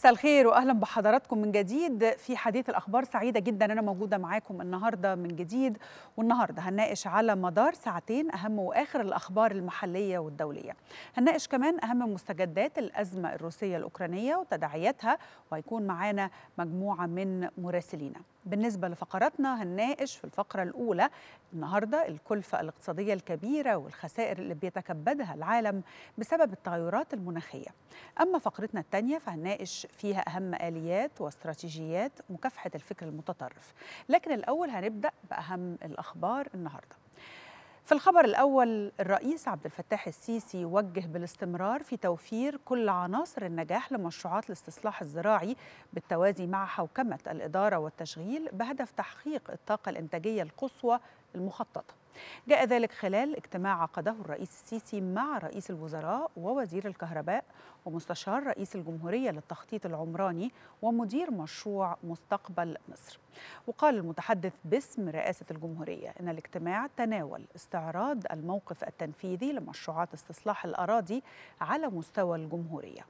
مساء الخير واهلا بحضراتكم من جديد في حديث الاخبار. سعيده جدا انا موجوده معاكم النهارده من جديد، والنهارده هنناقش على مدار ساعتين اهم واخر الاخبار المحليه والدوليه. هنناقش كمان اهم مستجدات الازمه الروسيه الاوكرانيه وتداعياتها، وهيكون معانا مجموعه من مراسلينا. بالنسبه لفقراتنا هنناقش في الفقره الاولى النهارده الكلفه الاقتصاديه الكبيره والخسائر اللي بيتكبدها العالم بسبب التغيرات المناخيه. اما فقرتنا الثانيه فهنناقش فيها أهم آليات واستراتيجيات مكافحة الفكر المتطرف. لكن الأول هنبدأ بأهم الأخبار النهاردة. في الخبر الأول، الرئيس عبد الفتاح السيسي وجه بالاستمرار في توفير كل عناصر النجاح لمشروعات الاستصلاح الزراعي بالتوازي مع حوكمة الإدارة والتشغيل بهدف تحقيق الطاقة الإنتاجية القصوى المخططة. جاء ذلك خلال اجتماع عقده الرئيس السيسي مع رئيس الوزراء ووزير الكهرباء ومستشار رئيس الجمهورية للتخطيط العمراني ومدير مشروع مستقبل مصر. وقال المتحدث باسم رئاسة الجمهورية إن الاجتماع تناول استعراض الموقف التنفيذي لمشروعات استصلاح الأراضي على مستوى الجمهورية.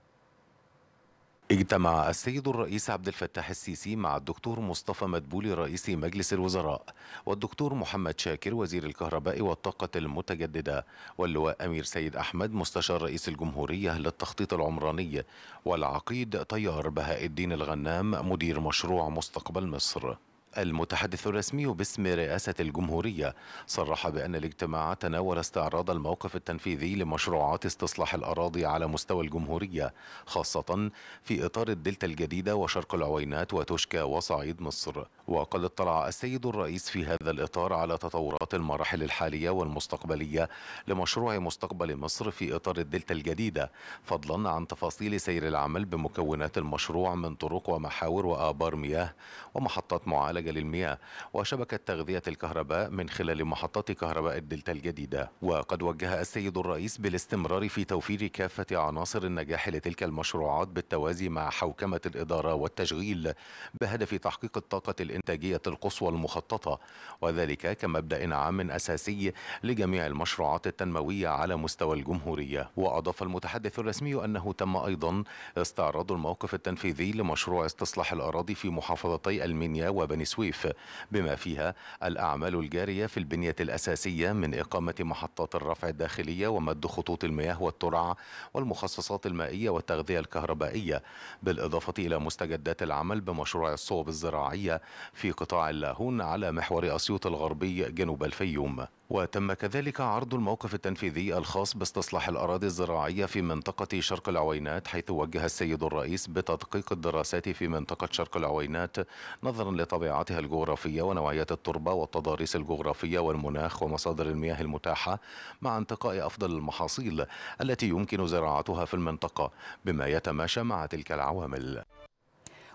اجتمع السيد الرئيس عبد الفتاح السيسي مع الدكتور مصطفى مدبولي رئيس مجلس الوزراء والدكتور محمد شاكر وزير الكهرباء والطاقة المتجددة واللواء أمير سيد أحمد مستشار رئيس الجمهورية للتخطيط العمراني والعقيد طيار بهاء الدين الغنام مدير مشروع مستقبل مصر. المتحدث الرسمي باسم رئاسة الجمهورية صرح بأن الاجتماع تناول استعراض الموقف التنفيذي لمشروعات استصلاح الأراضي على مستوى الجمهورية، خاصة في إطار الدلتا الجديدة وشرق العوينات وتوشكا وصعيد مصر. وقد اطلع السيد الرئيس في هذا الإطار على تطورات المراحل الحالية والمستقبلية لمشروع مستقبل مصر في إطار الدلتا الجديدة، فضلا عن تفاصيل سير العمل بمكونات المشروع من طرق ومحاور وآبار مياه ومحطات معالجة للمياه وشبكة تغذية الكهرباء من خلال محطات كهرباء الدلتا الجديدة. وقد وجه السيد الرئيس بالاستمرار في توفير كافة عناصر النجاح لتلك المشروعات بالتوازي مع حوكمة الإدارة والتشغيل بهدف تحقيق الطاقة الإنتاجية القصوى المخططة، وذلك كمبدأ عام أساسي لجميع المشروعات التنموية على مستوى الجمهورية. وأضاف المتحدث الرسمي أنه تم أيضا استعراض الموقف التنفيذي لمشروع استصلاح الأراضي في محافظتي المنيا وبني سويف، بما فيها الأعمال الجارية في البنية الأساسية من إقامة محطات الرفع الداخلية ومد خطوط المياه والترع والمخصصات المائية والتغذية الكهربائية، بالإضافة إلى مستجدات العمل بمشروع الصوب الزراعية في قطاع اللاهون على محور أسيوط الغربي جنوب الفيوم. وتم كذلك عرض الموقف التنفيذي الخاص باستصلاح الأراضي الزراعية في منطقة شرق العوينات، حيث وجه السيد الرئيس بتدقيق الدراسات في منطقة شرق العوينات نظرا لطبيعتها الجغرافية ونوعية التربة والتضاريس الجغرافية والمناخ ومصادر المياه المتاحة، مع انتقاء أفضل المحاصيل التي يمكن زراعتها في المنطقة بما يتماشى مع تلك العوامل.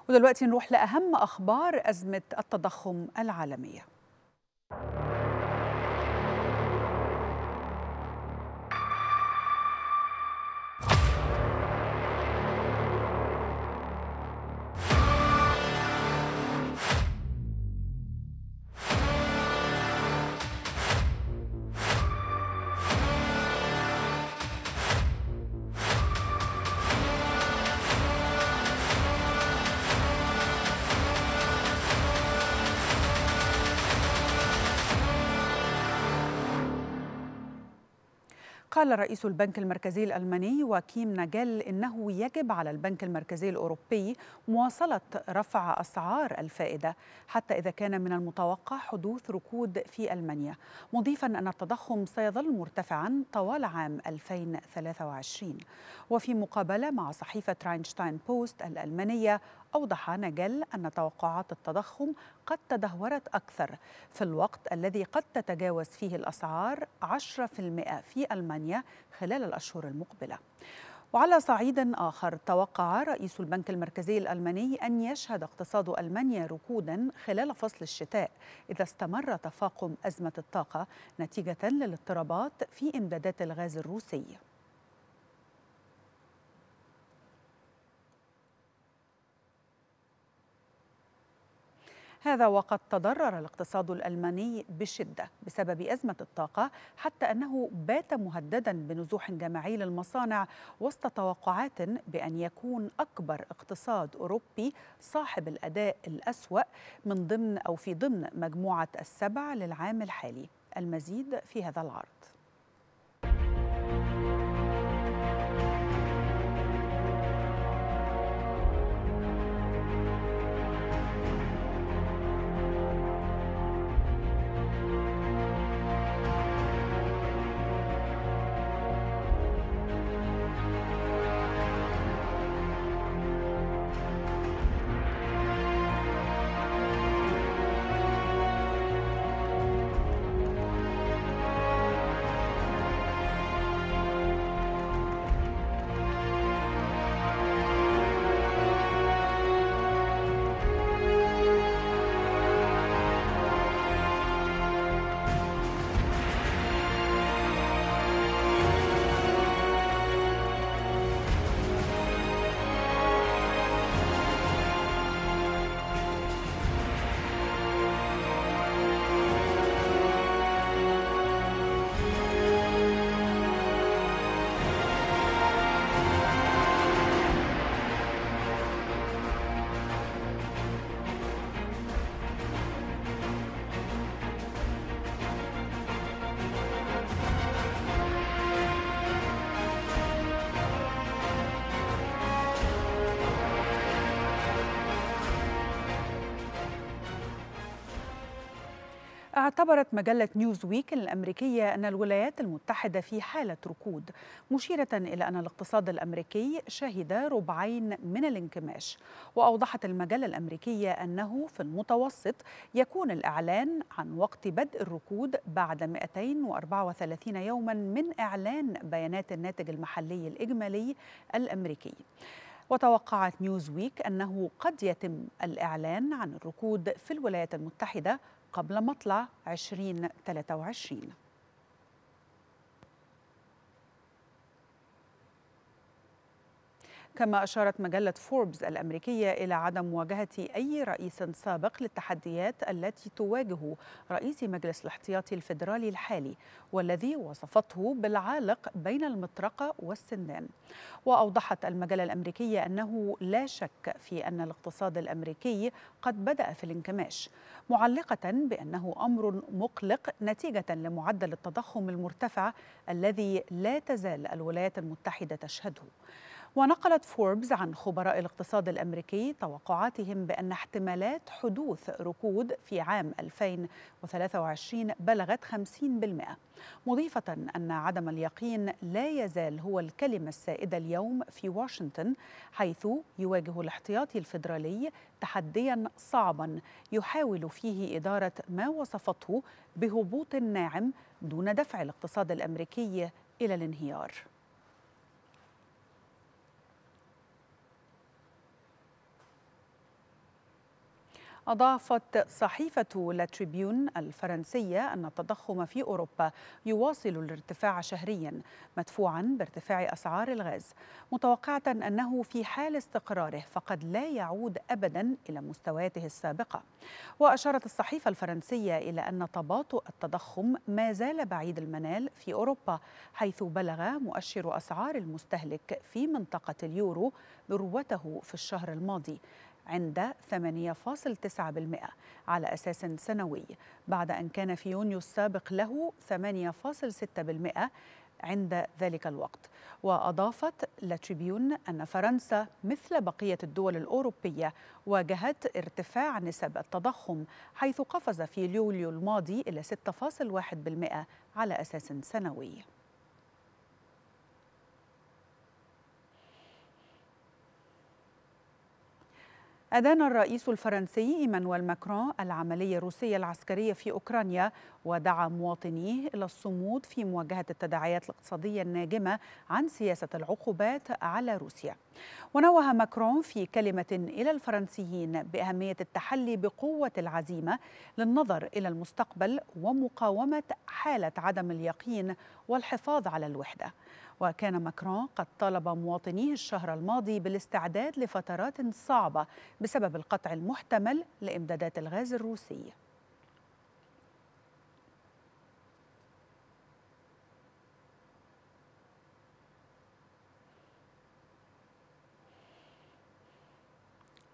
ودلوقتي نروح لأهم أخبار أزمة التضخم العالمية. قال رئيس البنك المركزي الألماني واكيم ناجل إنه يجب على البنك المركزي الأوروبي مواصلة رفع أسعار الفائدة حتى إذا كان من المتوقع حدوث ركود في ألمانيا، مضيفا أن التضخم سيظل مرتفعا طوال عام 2023. وفي مقابلة مع صحيفة راينشتاين بوست الألمانية أوضح ناجل أن توقعات التضخم قد تدهورت أكثر في الوقت الذي قد تتجاوز فيه الأسعار 10% في ألمانيا خلال الأشهر المقبلة. وعلى صعيد آخر، توقع رئيس البنك المركزي الألماني أن يشهد اقتصاد ألمانيا ركوداً خلال فصل الشتاء إذا استمر تفاقم أزمة الطاقة نتيجة للاضطرابات في إمدادات الغاز الروسي. هذا وقد تضرر الاقتصاد الألماني بشدة بسبب أزمة الطاقة، حتى أنه بات مهددا بنزوح جماعي للمصانع وسط توقعات بأن يكون أكبر اقتصاد أوروبي صاحب الأداء الأسوأ من ضمن أو في ضمن مجموعة السبع للعام الحالي. المزيد في هذا العرض. اعتبرت مجلة نيوزويك الأمريكية أن الولايات المتحدة في حالة ركود، مشيرة إلى أن الاقتصاد الأمريكي شهد ربعين من الانكماش. وأوضحت المجلة الأمريكية أنه في المتوسط يكون الإعلان عن وقت بدء الركود بعد 234 يوما من إعلان بيانات الناتج المحلي الإجمالي الأمريكي. وتوقعت نيوزويك أنه قد يتم الإعلان عن الركود في الولايات المتحدة قبل مطلع 2023. كما أشارت مجلة فوربس الأمريكية إلى عدم مواجهة أي رئيس سابق للتحديات التي تواجه رئيس مجلس الاحتياطي الفيدرالي الحالي، والذي وصفته بالعالق بين المطرقة والسندان. وأوضحت المجلة الأمريكية أنه لا شك في أن الاقتصاد الأمريكي قد بدأ في الانكماش، معلقة بأنه أمر مقلق نتيجة لمعدل التضخم المرتفع الذي لا تزال الولايات المتحدة تشهده. ونقلت فوربس عن خبراء الاقتصاد الأمريكي توقعاتهم بأن احتمالات حدوث ركود في عام 2023 بلغت 50%، مضيفة أن عدم اليقين لا يزال هو الكلمة السائدة اليوم في واشنطن، حيث يواجه الاحتياطي الفيدرالي تحدياً صعباً يحاول فيه إدارة ما وصفته بهبوط ناعم دون دفع الاقتصاد الأمريكي إلى الانهيار. أضافت صحيفة لا تريبيون الفرنسية أن التضخم في أوروبا يواصل الارتفاع شهريا مدفوعا بارتفاع أسعار الغاز، متوقعة أنه في حال استقراره فقد لا يعود أبدا إلى مستوياته السابقة. وأشارت الصحيفة الفرنسية إلى أن تباطؤ التضخم ما زال بعيد المنال في أوروبا، حيث بلغ مؤشر أسعار المستهلك في منطقة اليورو ذروته في الشهر الماضي عند 8.9% على أساس سنوي، بعد أن كان في يونيو السابق له 8.6% عند ذلك الوقت. وأضافت لا تريبيون أن فرنسا مثل بقية الدول الأوروبية واجهت ارتفاع نسب التضخم، حيث قفز في يوليو الماضي إلى 6.1% على أساس سنوي. أدان الرئيس الفرنسي إيمانويل ماكرون العملية الروسية العسكرية في أوكرانيا، ودعا مواطنيه إلى الصمود في مواجهة التداعيات الاقتصادية الناجمة عن سياسة العقوبات على روسيا. ونوه ماكرون في كلمة إلى الفرنسيين بأهمية التحلي بقوة العزيمة للنظر إلى المستقبل ومقاومة حالة عدم اليقين والحفاظ على الوحدة. وكان ماكرون قد طالب مواطنيه الشهر الماضي بالاستعداد لفترات صعبة بسبب القطع المحتمل لإمدادات الغاز الروسي.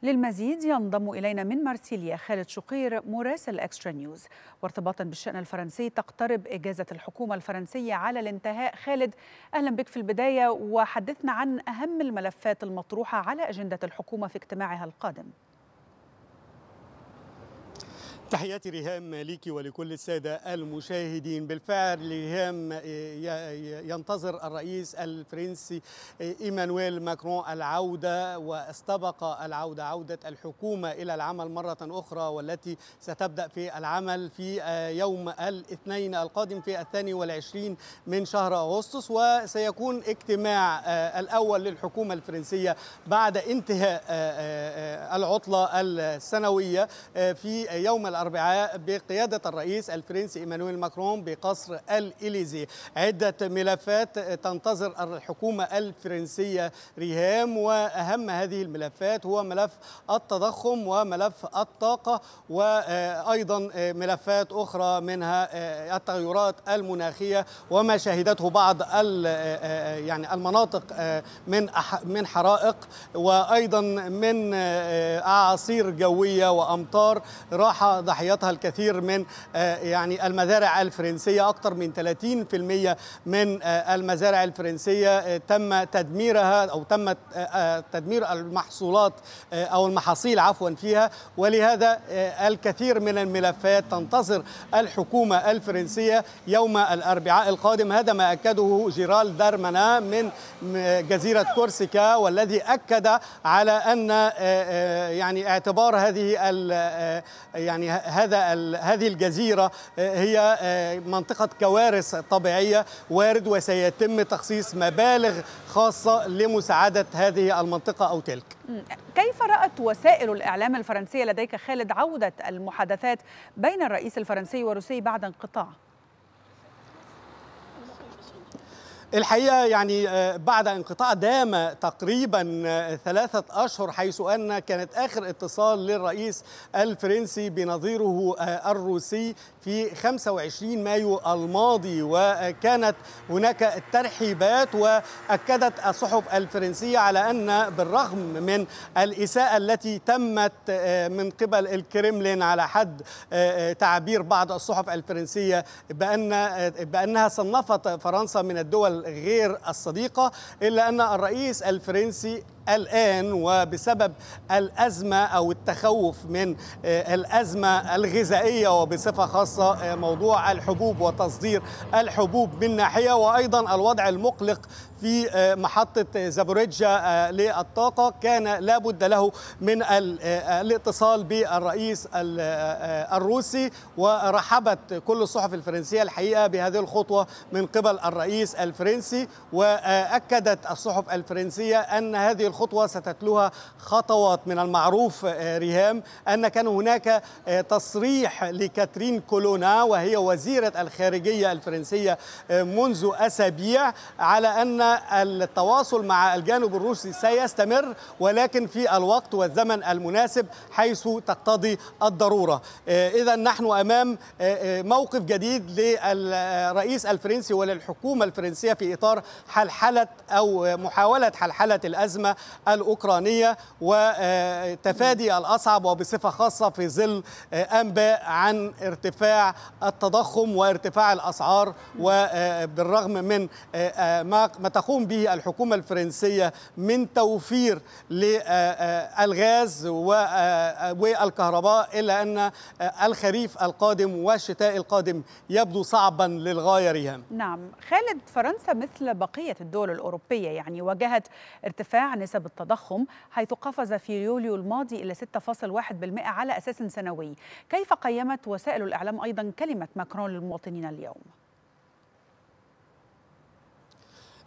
للمزيد ينضم إلينا من مارسيليا خالد شقير مراسل اكسترا نيوز. وارتباطا بالشأن الفرنسي تقترب إجازة الحكومة الفرنسية على الانتهاء. خالد أهلا بك في البداية، وحدثنا عن أهم الملفات المطروحة على أجندة الحكومة في اجتماعها القادم. تحياتي ريهام ليكي ولكل السادة المشاهدين. بالفعل ريهام ينتظر الرئيس الفرنسي إيمانويل ماكرون العودة، واستبق العودة عودة الحكومة إلى العمل مرة أخرى، والتي ستبدأ في العمل في يوم الاثنين القادم في 22 من شهر أغسطس، وسيكون اجتماع الأول للحكومة الفرنسية بعد انتهاء العطلة السنوية في يوم الأربعاء بقيادة الرئيس الفرنسي إيمانويل ماكرون بقصر الإليزي. عدة ملفات تنتظر الحكومة الفرنسية ريهام، وأهم هذه الملفات هو ملف التضخم وملف الطاقة، وأيضا ملفات أخرى منها التغيرات المناخية وما شهدته بعض المناطق من حرائق، وأيضا من أعاصير جوية وأمطار راح ضحيتها الكثير من المزارع الفرنسية. أكثر من 30% من المزارع الفرنسية تم تدميرها أو تم تدمير المحصولات أو المحاصيل فيها، ولهذا الكثير من الملفات تنتظر الحكومة الفرنسية يوم الأربعاء القادم. هذا ما أكده جيرالد دارمانان من جزيرة كورسيكا، والذي أكد على أن اعتبار هذه الجزيرة هي منطقة كوارث طبيعية وارد، وسيتم تخصيص مبالغ خاصة لمساعدة هذه المنطقة أو تلك. كيف رأت وسائل الإعلام الفرنسية لديك خالد عودة المحادثات بين الرئيس الفرنسي والروسي بعد انقطاع؟ الحقيقة بعد انقطاع دام تقريبا 3 أشهر، حيث أن كانت آخر اتصال للرئيس الفرنسي بنظيره الروسي في 25 مايو الماضي، وكانت هناك ترحيبات، وأكدت الصحف الفرنسية على أن بالرغم من الإساءة التي تمت من قبل الكرملين على حد تعبير بعض الصحف الفرنسية بأنها صنفت فرنسا من الدول غير الصديقة، إلا أن الرئيس الفرنسي الآن وبسبب الأزمة أو التخوف من الأزمة الغذائية وبصفة خاصة موضوع الحبوب وتصدير الحبوب من ناحية، وأيضا الوضع المقلق في محطة زابوريجيا للطاقة، كان لابد له من الاتصال بالرئيس الروسي. ورحبت كل الصحف الفرنسية الحقيقة بهذه الخطوة من قبل الرئيس الفرنسي، وأكدت الصحف الفرنسية أن هذه الخطوة ستتلوها خطوات. من المعروف ريهام أن كان هناك تصريح لكاترين كولونا وهي وزيرة الخارجية الفرنسية منذ أسابيع على أن التواصل مع الجانب الروسي سيستمر، ولكن في الوقت والزمن المناسب حيث تقتضي الضرورة. إذا نحن أمام موقف جديد للرئيس الفرنسي وللحكومة الفرنسية في إطار حلحلة أو محاولة حلحلة الأزمة الأوكرانية وتفادي الأصعب، وبصفة خاصة في ظل أنباء عن ارتفاع التضخم وارتفاع الأسعار، وبالرغم من ما تقوم به الحكومة الفرنسية من توفير للغاز والكهرباء، إلا أن الخريف القادم والشتاء القادم يبدو صعبا للغاية ريهام. نعم خالد، فرنسا مثل بقية الدول الأوروبية واجهت ارتفاع نسب التضخم، حيث قفز في يوليو الماضي إلى 6.1% على أساس سنوي. كيف قيمت وسائل الإعلام أيضا كلمة ماكرون للمواطنين اليوم؟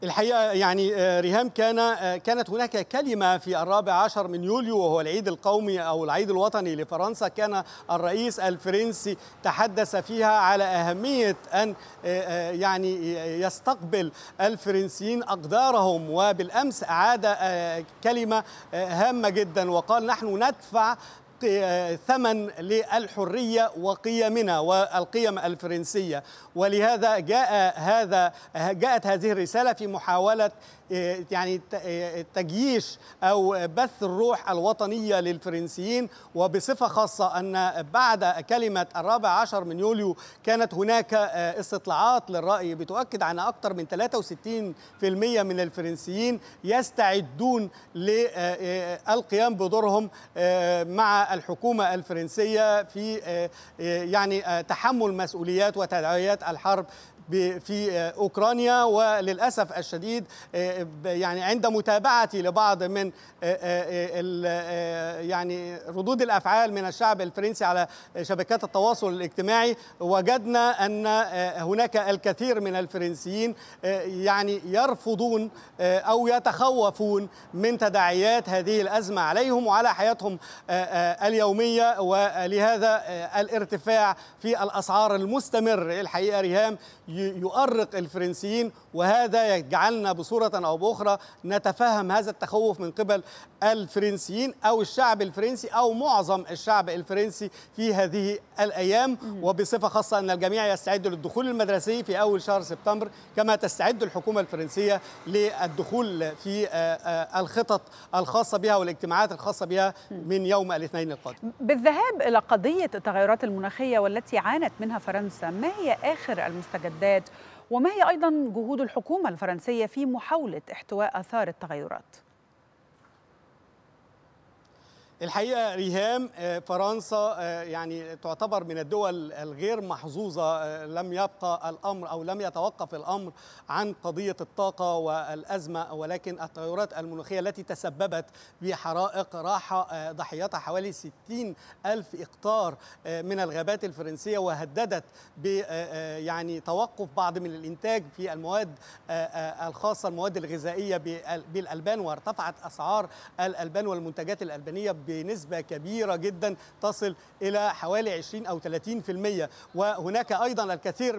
الحقيقة يعني ريهام كانت هناك كلمة في 14 من يوليو وهو العيد القومي أو العيد الوطني لفرنسا، كان الرئيس الفرنسي تحدث فيها على أهمية أن يعني يستقبل الفرنسيين أقدارهم، وبالأمس أعاد كلمة هامة جدا وقال نحن ندفع ثمن للحرية وقيمنا والقيم الفرنسية. ولهذا جاءت هذه الرسالة في محاولة يعني تجييش أو بث الروح الوطنية للفرنسيين، وبصفة خاصة أن بعد كلمة 14 من يوليو كانت هناك استطلاعات للرأي بتؤكد عن أكثر من 63% من الفرنسيين يستعدون للقيام بدورهم مع الحكومة الفرنسية في يعني تحمل مسؤوليات وتداعيات الحرب في أوكرانيا. وللأسف الشديد يعني عند متابعتي لبعض من يعني ردود الأفعال من الشعب الفرنسي على شبكات التواصل الاجتماعي، وجدنا أن هناك الكثير من الفرنسيين يعني يرفضون أو يتخوفون من تداعيات هذه الأزمة عليهم وعلى حياتهم اليومية، ولهذا الارتفاع في الأسعار المستمر الحقيقة ريهام يؤرق الفرنسيين، وهذا يجعلنا بصورة أو بأخرى نتفهم هذا التخوف من قبل الفرنسيين أو الشعب الفرنسي أو معظم الشعب الفرنسي في هذه الأيام، وبصفة خاصة أن الجميع يستعد للدخول المدرسي في أول شهر سبتمبر، كما تستعد الحكومة الفرنسية للدخول في الخطط الخاصة بها والاجتماعات الخاصة بها من يوم الاثنين القادم. بالذهاب إلى قضية التغيرات المناخية والتي عانت منها فرنسا، ما هي آخر المستجدات وما هي أيضا جهود الحكومة الفرنسية في محاولة احتواء آثار التغيرات؟ الحقيقة ريهام فرنسا يعني تعتبر من الدول الغير محظوظة، لم يبقى الأمر أو لم يتوقف الأمر عن قضية الطاقة والأزمة، ولكن التغيرات المناخية التي تسببت بحرائق راح ضحيتها حوالي 60,000 هكتار من الغابات الفرنسية، وهددت ب يعني توقف بعض من الإنتاج في المواد الخاصة، المواد الغذائية بالألبان، وارتفعت أسعار الألبان والمنتجات الألبانية بنسبة كبيرة جدا تصل إلى حوالي 20 أو 30%، وهناك أيضا الكثير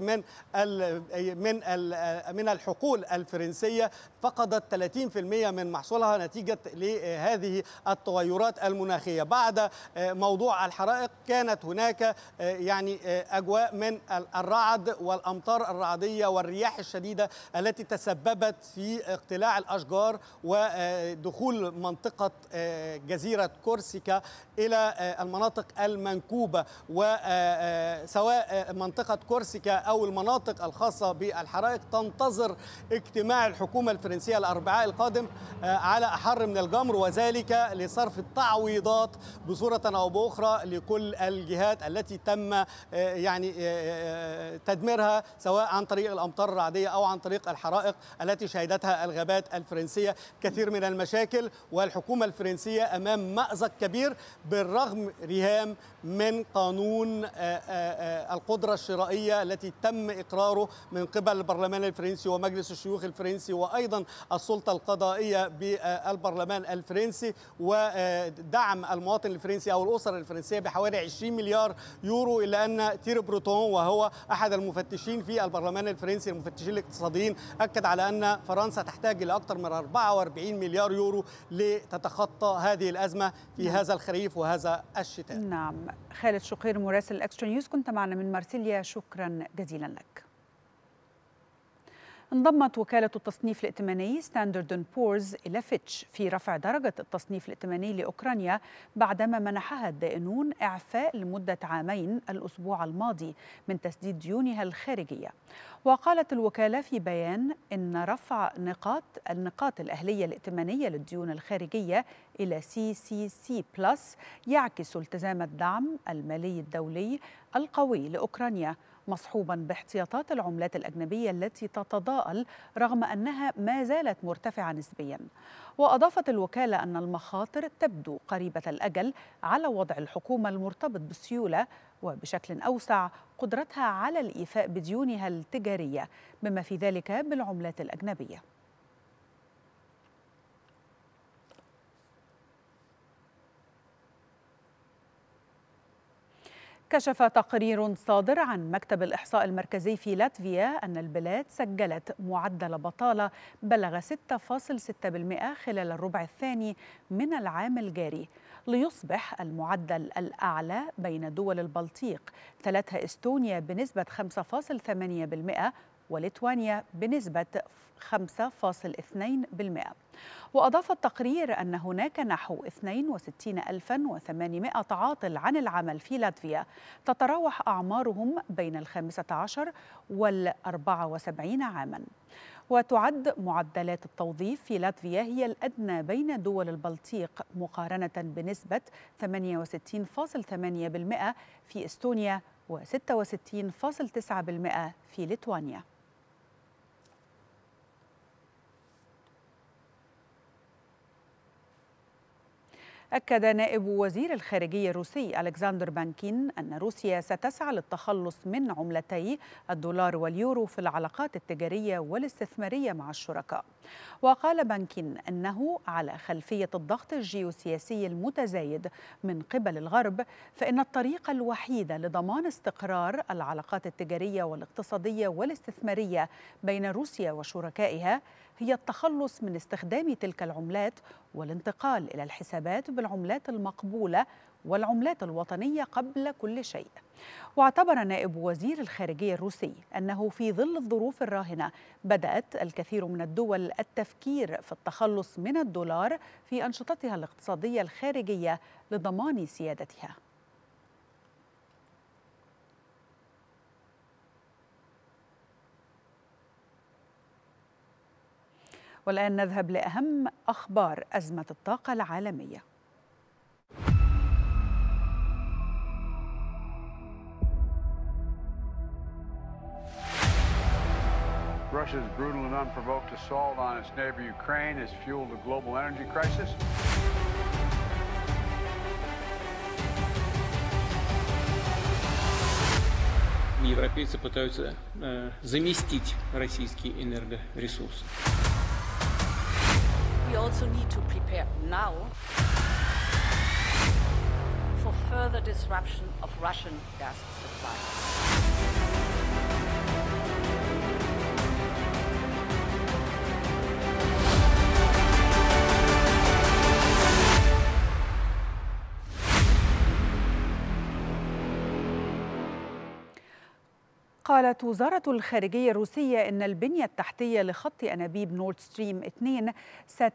من الحقول الفرنسية فقدت 30% من محصولها نتيجة لهذه التغيرات المناخية. بعد موضوع الحرائق كانت هناك يعني أجواء من الرعد والأمطار الرعدية والرياح الشديدة التي تسببت في اقتلاع الأشجار ودخول منطقة جزيرة كورسيكا إلى المناطق المنكوبة، وسواء منطقة كورسيكا أو المناطق الخاصة بالحرائق. تنتظر اجتماع الحكومة الفرنسية الأربعاء القادم على أحر من الجمر، وذلك لصرف التعويضات بصورة أو بأخرى لكل الجهات التي تم يعني تدميرها، سواء عن طريق الأمطار الرعدية أو عن طريق الحرائق التي شهدتها الغابات الفرنسية. كثير من المشاكل، والحكومة الفرنسية أمام مأزق كبير بالرغم ريهام من قانون القدرة الشرائية التي تم إقراره من قبل البرلمان الفرنسي ومجلس الشيوخ الفرنسي وأيضا السلطة القضائية بالبرلمان الفرنسي، ودعم المواطن الفرنسي أو الأسر الفرنسية بحوالي 20 مليار يورو. إلا أن تيير بروتون وهو أحد المفتشين في البرلمان الفرنسي المفتشين الاقتصاديين أكد على أن فرنسا تحتاج إلى أكثر من 44 مليار يورو لتتخطى هذه الأزمة في هذا الخريف وهذا الشتاء. نعم، خالد شقير مراسل اكسترا نيوز كنت معنا من مارسيليا، شكرا جزيلا لك. انضمت وكالة التصنيف الائتماني ستاندرد آند بورز إلى فيتش في رفع درجة التصنيف الائتماني لأوكرانيا بعدما منحها الدائنون إعفاء لمدة 2 الأسبوع الماضي من تسديد ديونها الخارجية. وقالت الوكالة في بيان إن رفع النقاط الأهلية الائتمانية للديون الخارجية إلى CCC+ يعكس التزام الدعم المالي الدولي القوي لأوكرانيا، مصحوبا باحتياطات العملات الأجنبية التي تتضاءل رغم أنها ما زالت مرتفعة نسبيا. وأضافت الوكالة أن المخاطر تبدو قريبة الأجل على وضع الحكومة المرتبط بالسيولة وبشكل أوسع قدرتها على الإيفاء بديونها التجارية بما في ذلك بالعملات الأجنبية. كشف تقرير صادر عن مكتب الإحصاء المركزي في لاتفيا أن البلاد سجلت معدل بطالة بلغ 6.6% خلال الربع الثاني من العام الجاري، ليصبح المعدل الأعلى بين دول البلطيق، تلتها إستونيا بنسبة 5.8% وليتوانيا بنسبة 5.2%. وأضاف التقرير أن هناك نحو 62,800 عاطل عن العمل في لاتفيا، تتراوح أعمارهم بين 15 وال74 عاما. وتعد معدلات التوظيف في لاتفيا هي الأدنى بين دول البلطيق، مقارنة بنسبة 68.8% في إستونيا و66.9% في ليتوانيا. أكد نائب وزير الخارجية الروسي ألكسندر بانكين أن روسيا ستسعى للتخلص من عملتي الدولار واليورو في العلاقات التجارية والاستثمارية مع الشركاء. وقال بانكين أنه على خلفية الضغط الجيوسياسي المتزايد من قبل الغرب، فإن الطريقة الوحيدة لضمان استقرار العلاقات التجارية والاقتصادية والاستثمارية بين روسيا وشركائها هي التخلص من استخدام تلك العملات والانتقال إلى الحسابات بالعملات المقبولة والعملات الوطنية قبل كل شيء. واعتبر نائب وزير الخارجية الروسي أنه في ظل الظروف الراهنة بدأت الكثير من الدول التفكير في التخلص من الدولار في أنشطتها الاقتصادية الخارجية لضمان سيادتها. والآن نذهب لأهم أخبار أزمة الطاقة العالمية. Russia's brutal and unprovoked assault on its neighbor Ukraine has fueled a global energy crisis. Европейцы пытаются заместить российский энергоресурс. We also need to prepare now for further disruption of Russian gas supply. قالت وزارة الخارجية الروسية إن البنية التحتية لخط أنابيب نورد ستريم 2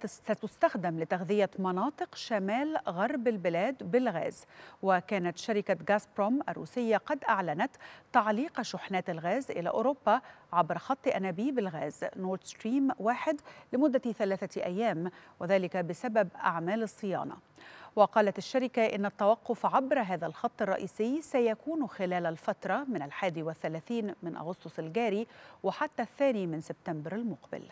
ستستخدم لتغذية مناطق شمال غرب البلاد بالغاز. وكانت شركة غازبروم الروسية قد أعلنت تعليق شحنات الغاز إلى أوروبا عبر خط أنابيب الغاز نورد ستريم 1 لمدة 3 أيام، وذلك بسبب أعمال الصيانة. وقالت الشركة إن التوقف عبر هذا الخط الرئيسي سيكون خلال الفترة من 31 من أغسطس الجاري وحتى 2 من سبتمبر المقبل.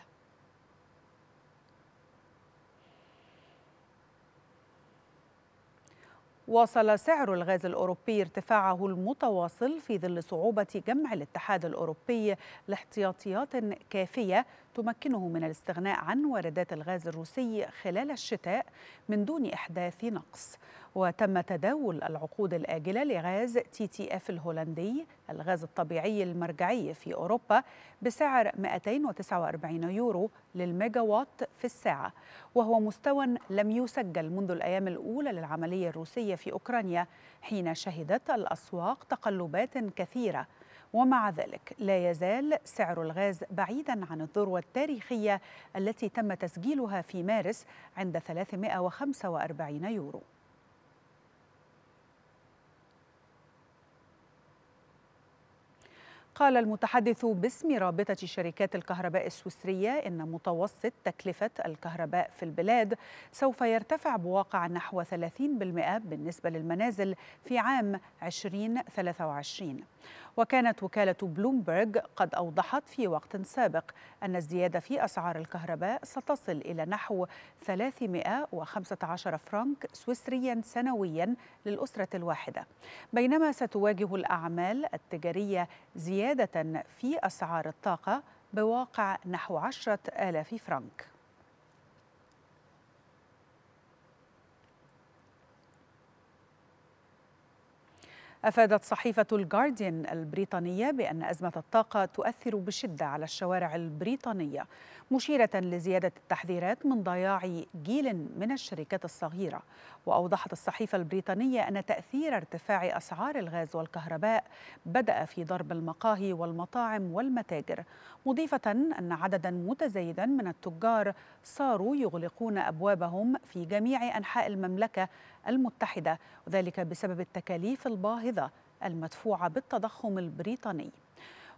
واصل سعر الغاز الأوروبي ارتفاعه المتواصل في ظل صعوبة جمع الاتحاد الأوروبي لاحتياطيات كافية تمكنه من الاستغناء عن واردات الغاز الروسي خلال الشتاء من دون إحداث نقص. وتم تداول العقود الآجلة لغاز TTF الهولندي الغاز الطبيعي المرجعي في أوروبا بسعر 249 يورو للميجا وات في الساعة، وهو مستوى لم يسجل منذ الأيام الأولى للعملية الروسية في أوكرانيا، حين شهدت الأسواق تقلبات كثيرة. ومع ذلك لا يزال سعر الغاز بعيداً عن الذروة التاريخية التي تم تسجيلها في مارس عند 345 يورو. قال المتحدث باسم رابطة شركات الكهرباء السويسرية إن متوسط تكلفة الكهرباء في البلاد سوف يرتفع بواقع نحو 30% بالنسبة للمنازل في عام 2023. وكانت وكالة بلومبرج قد أوضحت في وقت سابق أن الزيادة في أسعار الكهرباء ستصل إلى نحو 315 فرنك سويسريا سنويا للأسرة الواحدة، بينما ستواجه الأعمال التجارية زيادة في أسعار الطاقة بواقع نحو 10,000 فرنك. أفادت صحيفة الغارديان البريطانية بأن أزمة الطاقة تؤثر بشدة على الشوارع البريطانية، مشيرة لزيادة التحذيرات من ضياع جيل من الشركات الصغيرة. وأوضحت الصحيفة البريطانية أن تأثير ارتفاع أسعار الغاز والكهرباء بدأ في ضرب المقاهي والمطاعم والمتاجر، مضيفة أن عددا متزايدا من التجار صاروا يغلقون أبوابهم في جميع أنحاء المملكة المتحدة، وذلك بسبب التكاليف الباهظة المدفوعة بالتضخم البريطاني.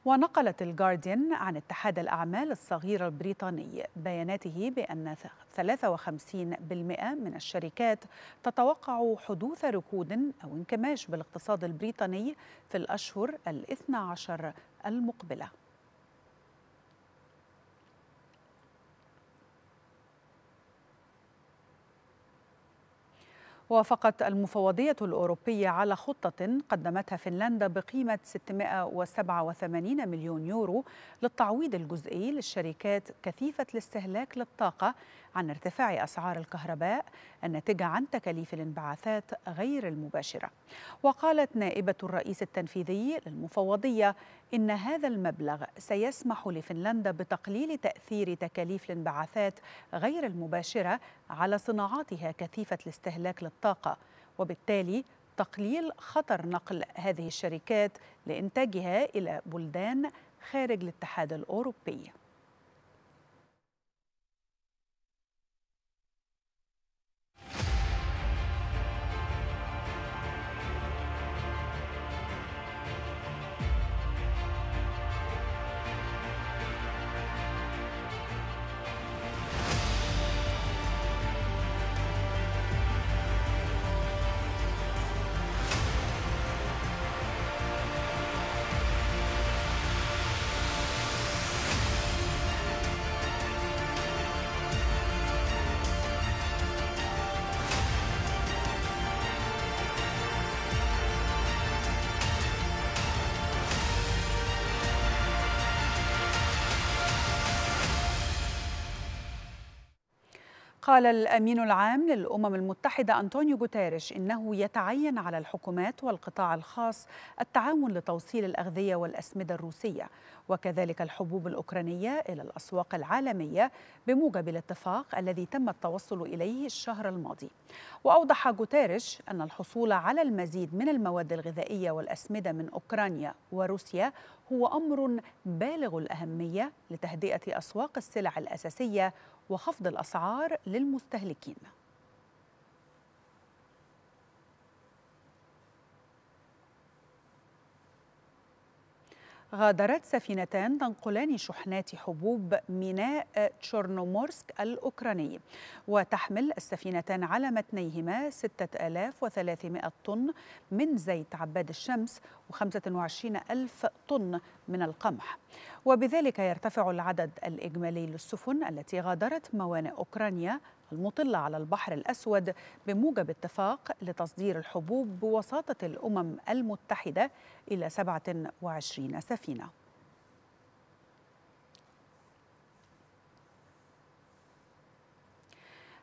ونقلت الغارديان عن اتحاد الأعمال الصغير البريطاني بياناته بأن 53% من الشركات تتوقع حدوث ركود أو انكماش بالاقتصاد البريطاني في الأشهر ال12 المقبلة. وافقت المفوضية الأوروبية على خطة قدمتها فنلندا بقيمة 687 مليون يورو للتعويض الجزئي للشركات كثيفة الاستهلاك للطاقة عن ارتفاع أسعار الكهرباء الناتجة عن تكاليف الانبعاثات غير المباشرة. وقالت نائبة الرئيس التنفيذي للمفوضية إن هذا المبلغ سيسمح لفنلندا بتقليل تأثير تكاليف الانبعاثات غير المباشرة على صناعاتها كثيفة الاستهلاك للطاقة، وبالتالي تقليل خطر نقل هذه الشركات لإنتاجها إلى بلدان خارج الاتحاد الأوروبي. قال الأمين العام للأمم المتحدة أنطونيو غوتيريش إنه يتعين على الحكومات والقطاع الخاص التعاون لتوصيل الأغذية والأسمدة الروسية وكذلك الحبوب الأوكرانية إلى الأسواق العالمية بموجب الاتفاق الذي تم التوصل إليه الشهر الماضي. وأوضح غوتيريش أن الحصول على المزيد من المواد الغذائية والأسمدة من أوكرانيا وروسيا هو أمر بالغ الأهمية لتهدئة أسواق السلع الأساسية وخفض الأسعار للمستهلكين. غادرت سفينتان تنقلان شحنات حبوب ميناء تشورنومورسك الأوكراني، وتحمل السفينتان على متنيهما 6300 طن من زيت عباد الشمس و25000 طن من القمح، وبذلك يرتفع العدد الإجمالي للسفن التي غادرت موانئ أوكرانيا المطلة على البحر الأسود بموجب اتفاق لتصدير الحبوب بوساطة الأمم المتحدة إلى 27 سفينة.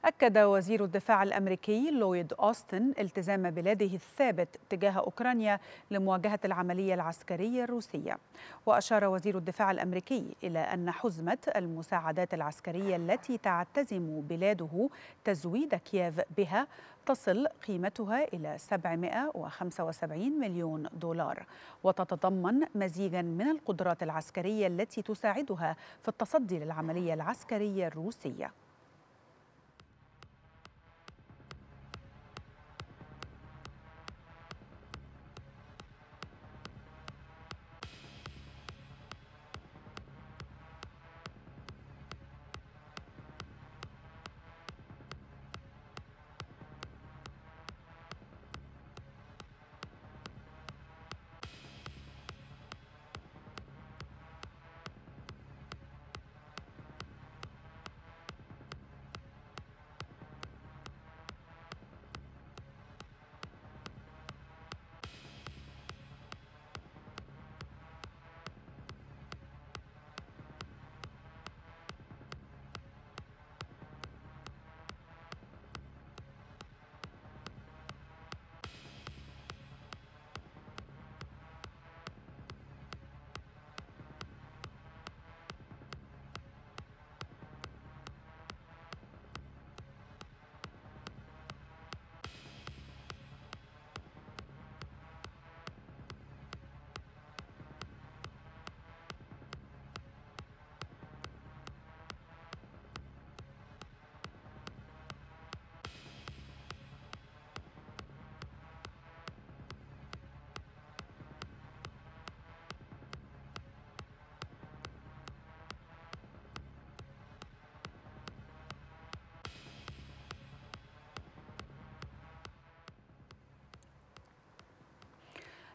أكد وزير الدفاع الأمريكي لويد أوستن التزام بلاده الثابت تجاه أوكرانيا لمواجهة العملية العسكرية الروسية. وأشار وزير الدفاع الأمريكي إلى أن حزمة المساعدات العسكرية التي تعتزم بلاده تزويد كييف بها تصل قيمتها إلى 775 مليون دولار، وتتضمن مزيجا من القدرات العسكرية التي تساعدها في التصدي للعملية العسكرية الروسية.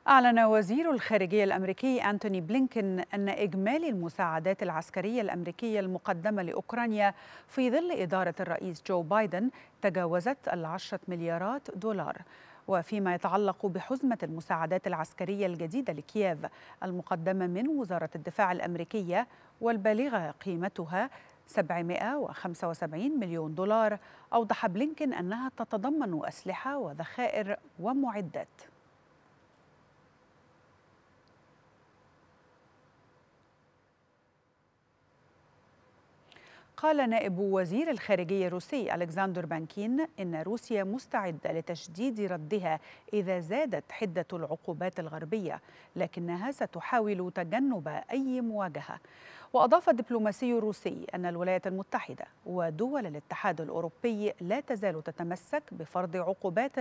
أعلن وزير الخارجية الأمريكي أنتوني بلينكن أن إجمالي المساعدات العسكرية الأمريكية المقدمة لأوكرانيا في ظل إدارة الرئيس جو بايدن تجاوزت $10 مليارات. وفيما يتعلق بحزمة المساعدات العسكرية الجديدة لكييف المقدمة من وزارة الدفاع الأمريكية والبالغة قيمتها $775 مليون، أوضح بلينكن أنها تتضمن أسلحة وذخائر ومعدات. قال نائب وزير الخارجية الروسي ألكسندر بانكين إن روسيا مستعدة لتشديد ردها إذا زادت حدة العقوبات الغربية، لكنها ستحاول تجنب أي مواجهة. وأضاف الدبلوماسي الروسي أن الولايات المتحدة ودول الاتحاد الأوروبي لا تزال تتمسك بفرض عقوبات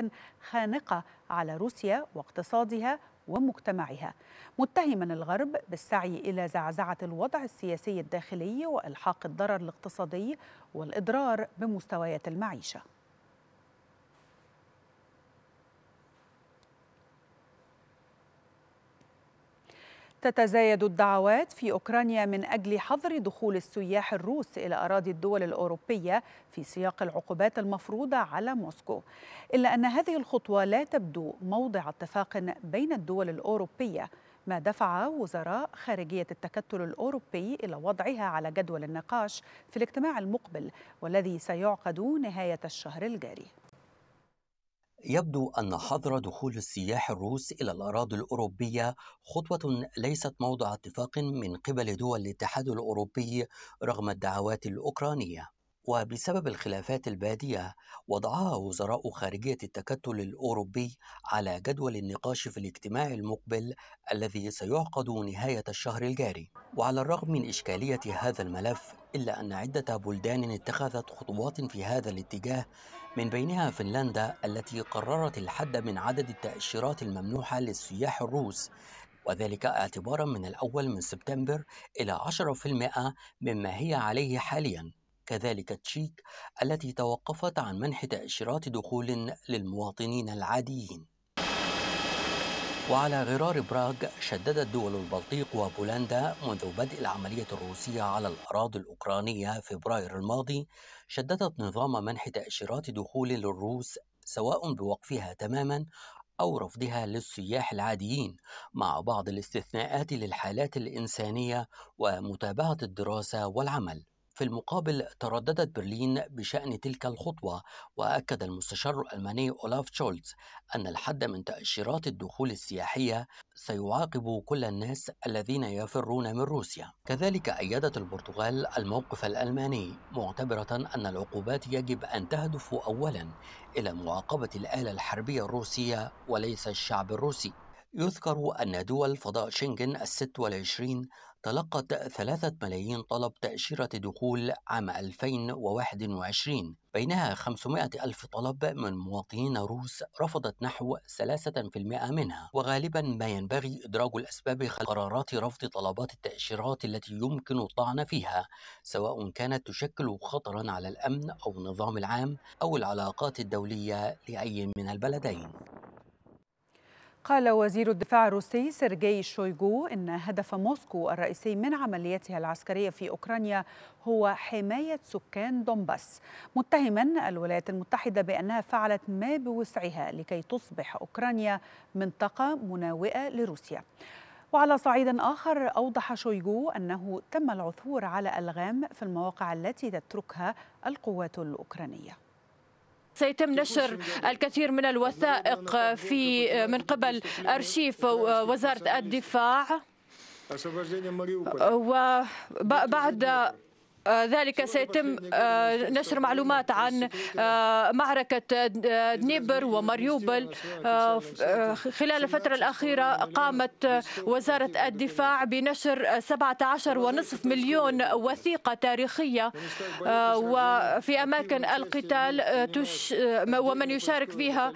خانقة على روسيا واقتصادها ومجتمعها، متهما الغرب بالسعي إلى زعزعة الوضع السياسي الداخلي وإلحاق الضرر الاقتصادي والإضرار بمستويات المعيشة. تتزايد الدعوات في أوكرانيا من أجل حظر دخول السياح الروس إلى أراضي الدول الأوروبية في سياق العقوبات المفروضة على موسكو، إلا أن هذه الخطوة لا تبدو موضع اتفاق بين الدول الأوروبية، ما دفع وزراء خارجية التكتل الأوروبي إلى وضعها على جدول النقاش في الاجتماع المقبل والذي سيعقد نهاية الشهر الجاري. يبدو أن حظر دخول السياح الروس إلى الأراضي الأوروبية خطوة ليست موضع اتفاق من قبل دول الاتحاد الأوروبي رغم الدعوات الأوكرانية. وبسبب الخلافات البادية وضعها وزراء خارجية التكتل الأوروبي على جدول النقاش في الاجتماع المقبل الذي سيعقد نهاية الشهر الجاري. وعلى الرغم من إشكالية هذا الملف إلا أن عدة بلدان اتخذت خطوات في هذا الاتجاه، من بينها فنلندا التي قررت الحد من عدد التأشيرات الممنوحة للسياح الروس، وذلك اعتبارا من الأول من سبتمبر إلى 10% مما هي عليه حاليا. كذلك تشيك التي توقفت عن منح تأشيرات دخول للمواطنين العاديين. وعلى غرار براغ شددت دول البلطيق وبولندا منذ بدء العملية الروسية على الأراضي الأوكرانية فبراير الماضي، شددت نظام منح تأشيرات دخول للروس سواء بوقفها تماما أو رفضها للسياح العاديين، مع بعض الاستثناءات للحالات الإنسانية ومتابعة الدراسة والعمل. في المقابل ترددت برلين بشأن تلك الخطوة، وأكد المستشار الألماني أولاف شولتس أن الحد من تأشيرات الدخول السياحية سيعاقب كل الناس الذين يفرون من روسيا. كذلك أيدت البرتغال الموقف الألماني، معتبرة أن العقوبات يجب أن تهدف أولا إلى معاقبة الآلة الحربية الروسية وليس الشعب الروسي. يذكر أن دول فضاء شنغن 26 تلقت 3 ملايين طلب تأشيرة دخول عام 2021، بينها 500 ألف طلب من مواطنين روس رفضت نحو 3% منها. وغالبا ما ينبغي إدراج الأسباب خلف قرارات رفض طلبات التأشيرات التي يمكن الطعن فيها، سواء كانت تشكل خطرا على الأمن أو النظام العام أو العلاقات الدولية لأي من البلدين. قال وزير الدفاع الروسي سيرجي شويغو إن هدف موسكو الرئيسي من عملياتها العسكرية في أوكرانيا هو حماية سكان دونباس، متهما الولايات المتحدة بأنها فعلت ما بوسعها لكي تصبح أوكرانيا منطقة مناوئة لروسيا. وعلى صعيد آخر أوضح شويغو أنه تم العثور على ألغام في المواقع التي تتركها القوات الأوكرانية. سيتم نشر الكثير من الوثائق من قبل أرشيف وزارة الدفاع، وبعد ذلك سيتم نشر معلومات عن معركة دنيبر وماريوبل. خلال الفترة الأخيرة قامت وزارة الدفاع بنشر 17.5 مليون وثيقة تاريخية وفي أماكن القتال، ومن يشارك فيها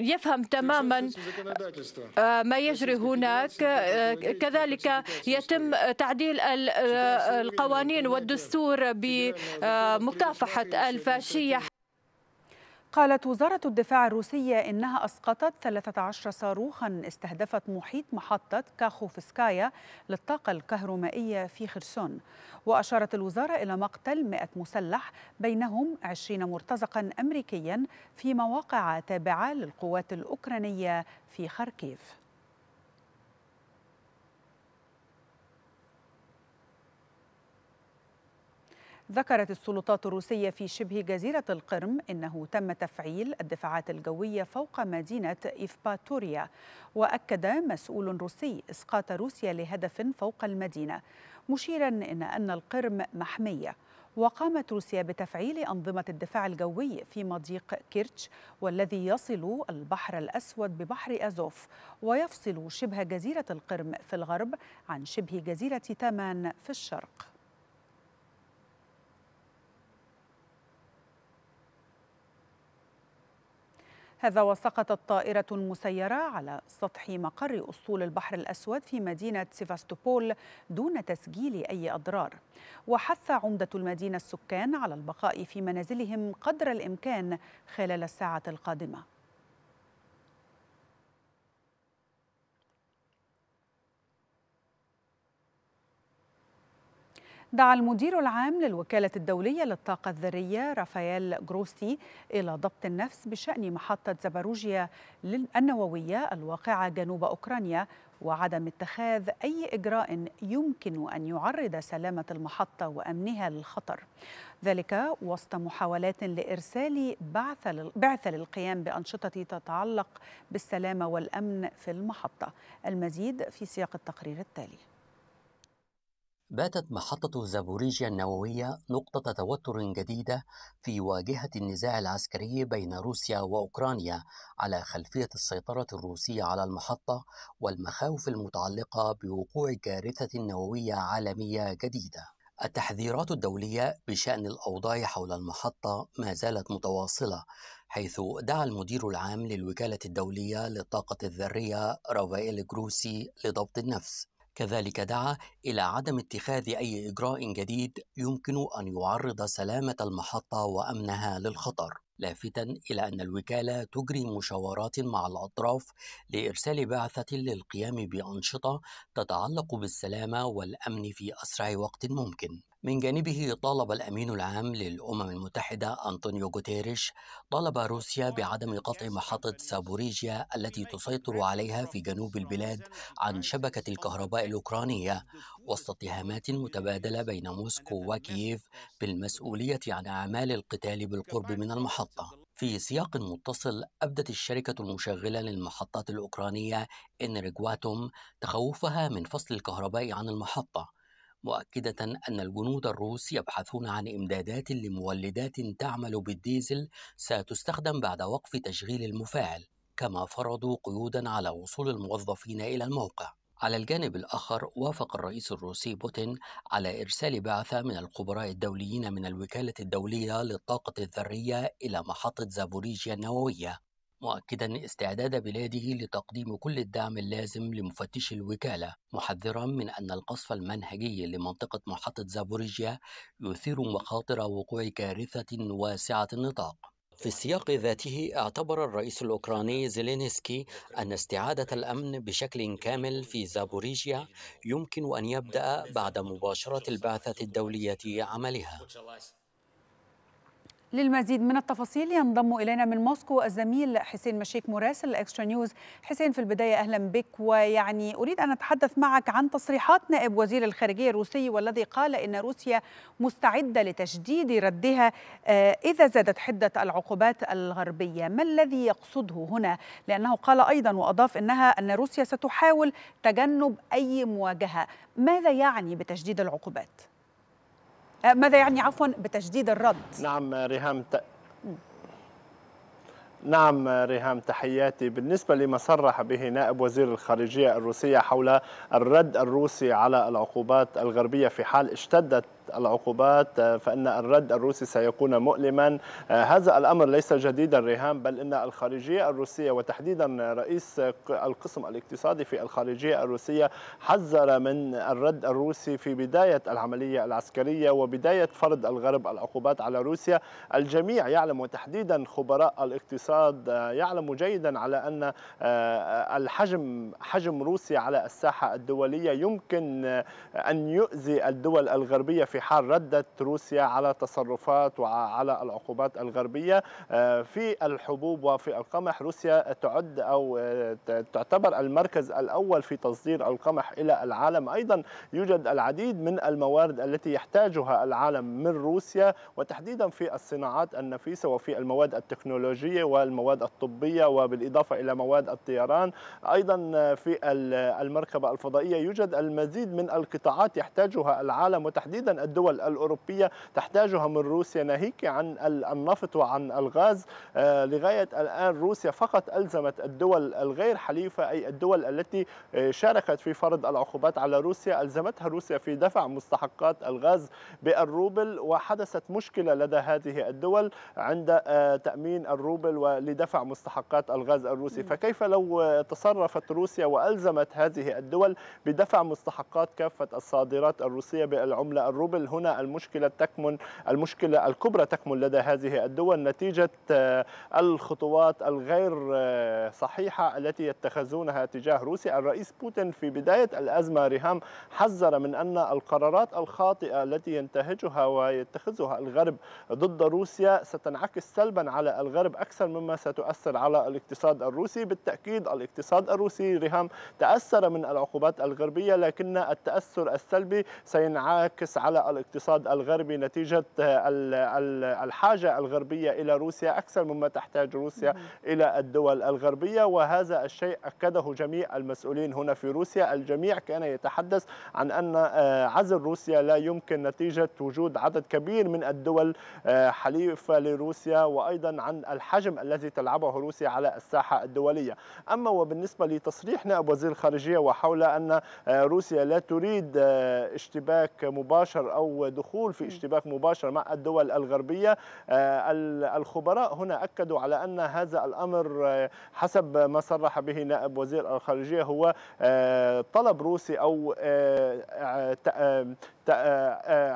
يفهم تماما ما يجري هناك. كذلك يتم تعديل القوانين والدستور بمكافحة الفاشية. قالت وزارة الدفاع الروسية إنها أسقطت 13 صاروخاً استهدفت محيط محطة كاخوفسكايا للطاقة الكهرومائية في خرسون. وأشارت الوزارة إلى مقتل 100 مسلح بينهم 20 مرتزقاً أمريكياً في مواقع تابعة للقوات الأوكرانية في خاركيف. ذكرت السلطات الروسية في شبه جزيرة القرم أنه تم تفعيل الدفاعات الجوية فوق مدينة إفباتوريا، وأكد مسؤول روسي إسقاط روسيا لهدف فوق المدينة، مشيرا أن القرم محمية. وقامت روسيا بتفعيل أنظمة الدفاع الجوي في مضيق كيرتش، والذي يصل البحر الأسود ببحر أزوف ويفصل شبه جزيرة القرم في الغرب عن شبه جزيرة تامان في الشرق. هذا وسقطت طائرة مسيرة على سطح مقر أسطول البحر الأسود في مدينة سيفاستوبول دون تسجيل أي أضرار. وحث عمدة المدينة السكان على البقاء في منازلهم قدر الإمكان خلال الساعة القادمة. دعا المدير العام للوكالة الدولية للطاقة الذرية رافائيل جروسي إلى ضبط النفس بشأن محطة زاباروجيا النووية الواقعة جنوب أوكرانيا، وعدم اتخاذ أي إجراء يمكن أن يعرض سلامة المحطة وأمنها للخطر، ذلك وسط محاولات لإرسال بعثة للقيام بأنشطة تتعلق بالسلامة والأمن في المحطة. المزيد في سياق التقرير التالي. باتت محطة زابوريجيا النووية نقطة توتر جديدة في واجهة النزاع العسكري بين روسيا وأوكرانيا على خلفية السيطرة الروسية على المحطة والمخاوف المتعلقة بوقوع كارثة نووية عالمية جديدة. التحذيرات الدولية بشأن الأوضاع حول المحطة ما زالت متواصلة، حيث دعا المدير العام للوكالة الدولية للطاقة الذرية رافائيل جروسي لضبط النفس. كذلك دعا إلى عدم اتخاذ أي إجراء جديد يمكن أن يعرض سلامة المحطة وأمنها للخطر، لافتا إلى أن الوكالة تجري مشاورات مع الأطراف لإرسال بعثة للقيام بأنشطة تتعلق بالسلامة والأمن في أسرع وقت ممكن. من جانبه طالب الأمين العام للأمم المتحدة أنطونيو غوتيريش طالب روسيا بعدم قطع محطة زابوريجيا التي تسيطر عليها في جنوب البلاد عن شبكة الكهرباء الأوكرانية، وسط اتهامات متبادلة بين موسكو وكييف بالمسؤولية عن أعمال القتال بالقرب من المحطة. في سياق متصل، أبدت الشركة المشغلة للمحطات الأوكرانية إنرجواتوم تخوفها من فصل الكهرباء عن المحطة، مؤكدة أن الجنود الروس يبحثون عن إمدادات لمولدات تعمل بالديزل ستستخدم بعد وقف تشغيل المفاعل، كما فرضوا قيودا على وصول الموظفين إلى الموقع. على الجانب الآخر، وافق الرئيس الروسي بوتين على إرسال بعثة من الخبراء الدوليين من الوكالة الدولية للطاقة الذرية إلى محطة زابوريجيا النووية، مؤكدا استعداد بلاده لتقديم كل الدعم اللازم لمفتشي الوكالة، محذرا من أن القصف المنهجي لمنطقة محطة زابوريجيا يثير مخاطر وقوع كارثة واسعة النطاق. في السياق ذاته، اعتبر الرئيس الأوكراني زيلينسكي أن استعادة الأمن بشكل كامل في زابوريجيا يمكن أن يبدأ بعد مباشرة البعثة الدولية عملها. للمزيد من التفاصيل ينضم إلينا من موسكو الزميل حسين مشيك مراسل إكسترا نيوز. حسين، في البداية أهلا بك، ويعني أريد أن أتحدث معك عن تصريحات نائب وزير الخارجية الروسي، والذي قال إن روسيا مستعدة لتشديد ردها إذا زادت حدة العقوبات الغربية. ما الذي يقصده هنا؟ لأنه قال أيضا وأضاف أن روسيا ستحاول تجنب أي مواجهة. ماذا يعني بتشديد العقوبات؟ ماذا يعني بتشديد الرد؟ نعم ريهام، تحياتي. بالنسبة لما صرح به نائب وزير الخارجية الروسية حول الرد الروسي على العقوبات الغربية في حال اشتدت العقوبات فإن الرد الروسي سيكون مؤلما. هذا الأمر ليس جديدا ريهام، بل إن الخارجية الروسية وتحديدا رئيس القسم الاقتصادي في الخارجية الروسية حذر من الرد الروسي في بداية العملية العسكرية وبداية فرض الغرب العقوبات على روسيا. الجميع يعلم وتحديدا خبراء الاقتصاد يعلم جيدا على أن حجم روسيا على الساحة الدولية يمكن أن يؤذي الدول الغربية في حال ردت روسيا على تصرفات وعلى العقوبات الغربية في الحبوب وفي القمح. روسيا تعد أو تعتبر المركز الأول في تصدير القمح إلى العالم، أيضا يوجد العديد من الموارد التي يحتاجها العالم من روسيا وتحديدا في الصناعات النفيسة وفي المواد التكنولوجية والمواد الطبية وبالإضافة إلى مواد الطيران. أيضا في المركبة الفضائية يوجد المزيد من القطاعات يحتاجها العالم وتحديدا الدول الأوروبية تحتاجها من روسيا، ناهيك عن النفط وعن الغاز. لغاية الآن روسيا فقط ألزمت الدول الغير حليفة، أي الدول التي شاركت في فرض العقوبات على روسيا، ألزمتها روسيا في دفع مستحقات الغاز بالروبل، وحدثت مشكلة لدى هذه الدول عند تأمين الروبل ولدفع مستحقات الغاز الروسي. فكيف لو تصرفت روسيا وألزمت هذه الدول بدفع مستحقات كافة الصادرات الروسية بالعملة الروبل؟ هنا المشكلة الكبرى تكمن لدى هذه الدول نتيجة الخطوات الغير صحيحة التي يتخذونها تجاه روسيا. الرئيس بوتين في بداية الأزمة ريهام حذر من أن القرارات الخاطئة التي ينتهجها ويتخذها الغرب ضد روسيا ستنعكس سلبا على الغرب أكثر مما ستؤثر على الاقتصاد الروسي. بالتأكيد الاقتصاد الروسي ريهام تأثر من العقوبات الغربية، لكن التأثر السلبي سينعكس على الاقتصاد الغربي نتيجة الحاجة الغربية إلى روسيا أكثر مما تحتاج روسيا إلى الدول الغربية. وهذا الشيء أكده جميع المسؤولين هنا في روسيا. الجميع كان يتحدث عن أن عزل روسيا لا يمكن نتيجة وجود عدد كبير من الدول حليفة لروسيا، وأيضا عن الحجم الذي تلعبه روسيا على الساحة الدولية. أما وبالنسبة لتصريح نائب وزير الخارجية وحول أن روسيا لا تريد اشتباك مباشر أو دخول في اشتباك مباشر مع الدول الغربية، الخبراء هنا أكدوا على أن هذا الأمر حسب ما صرح به نائب وزير الخارجية هو طلب روسي، أو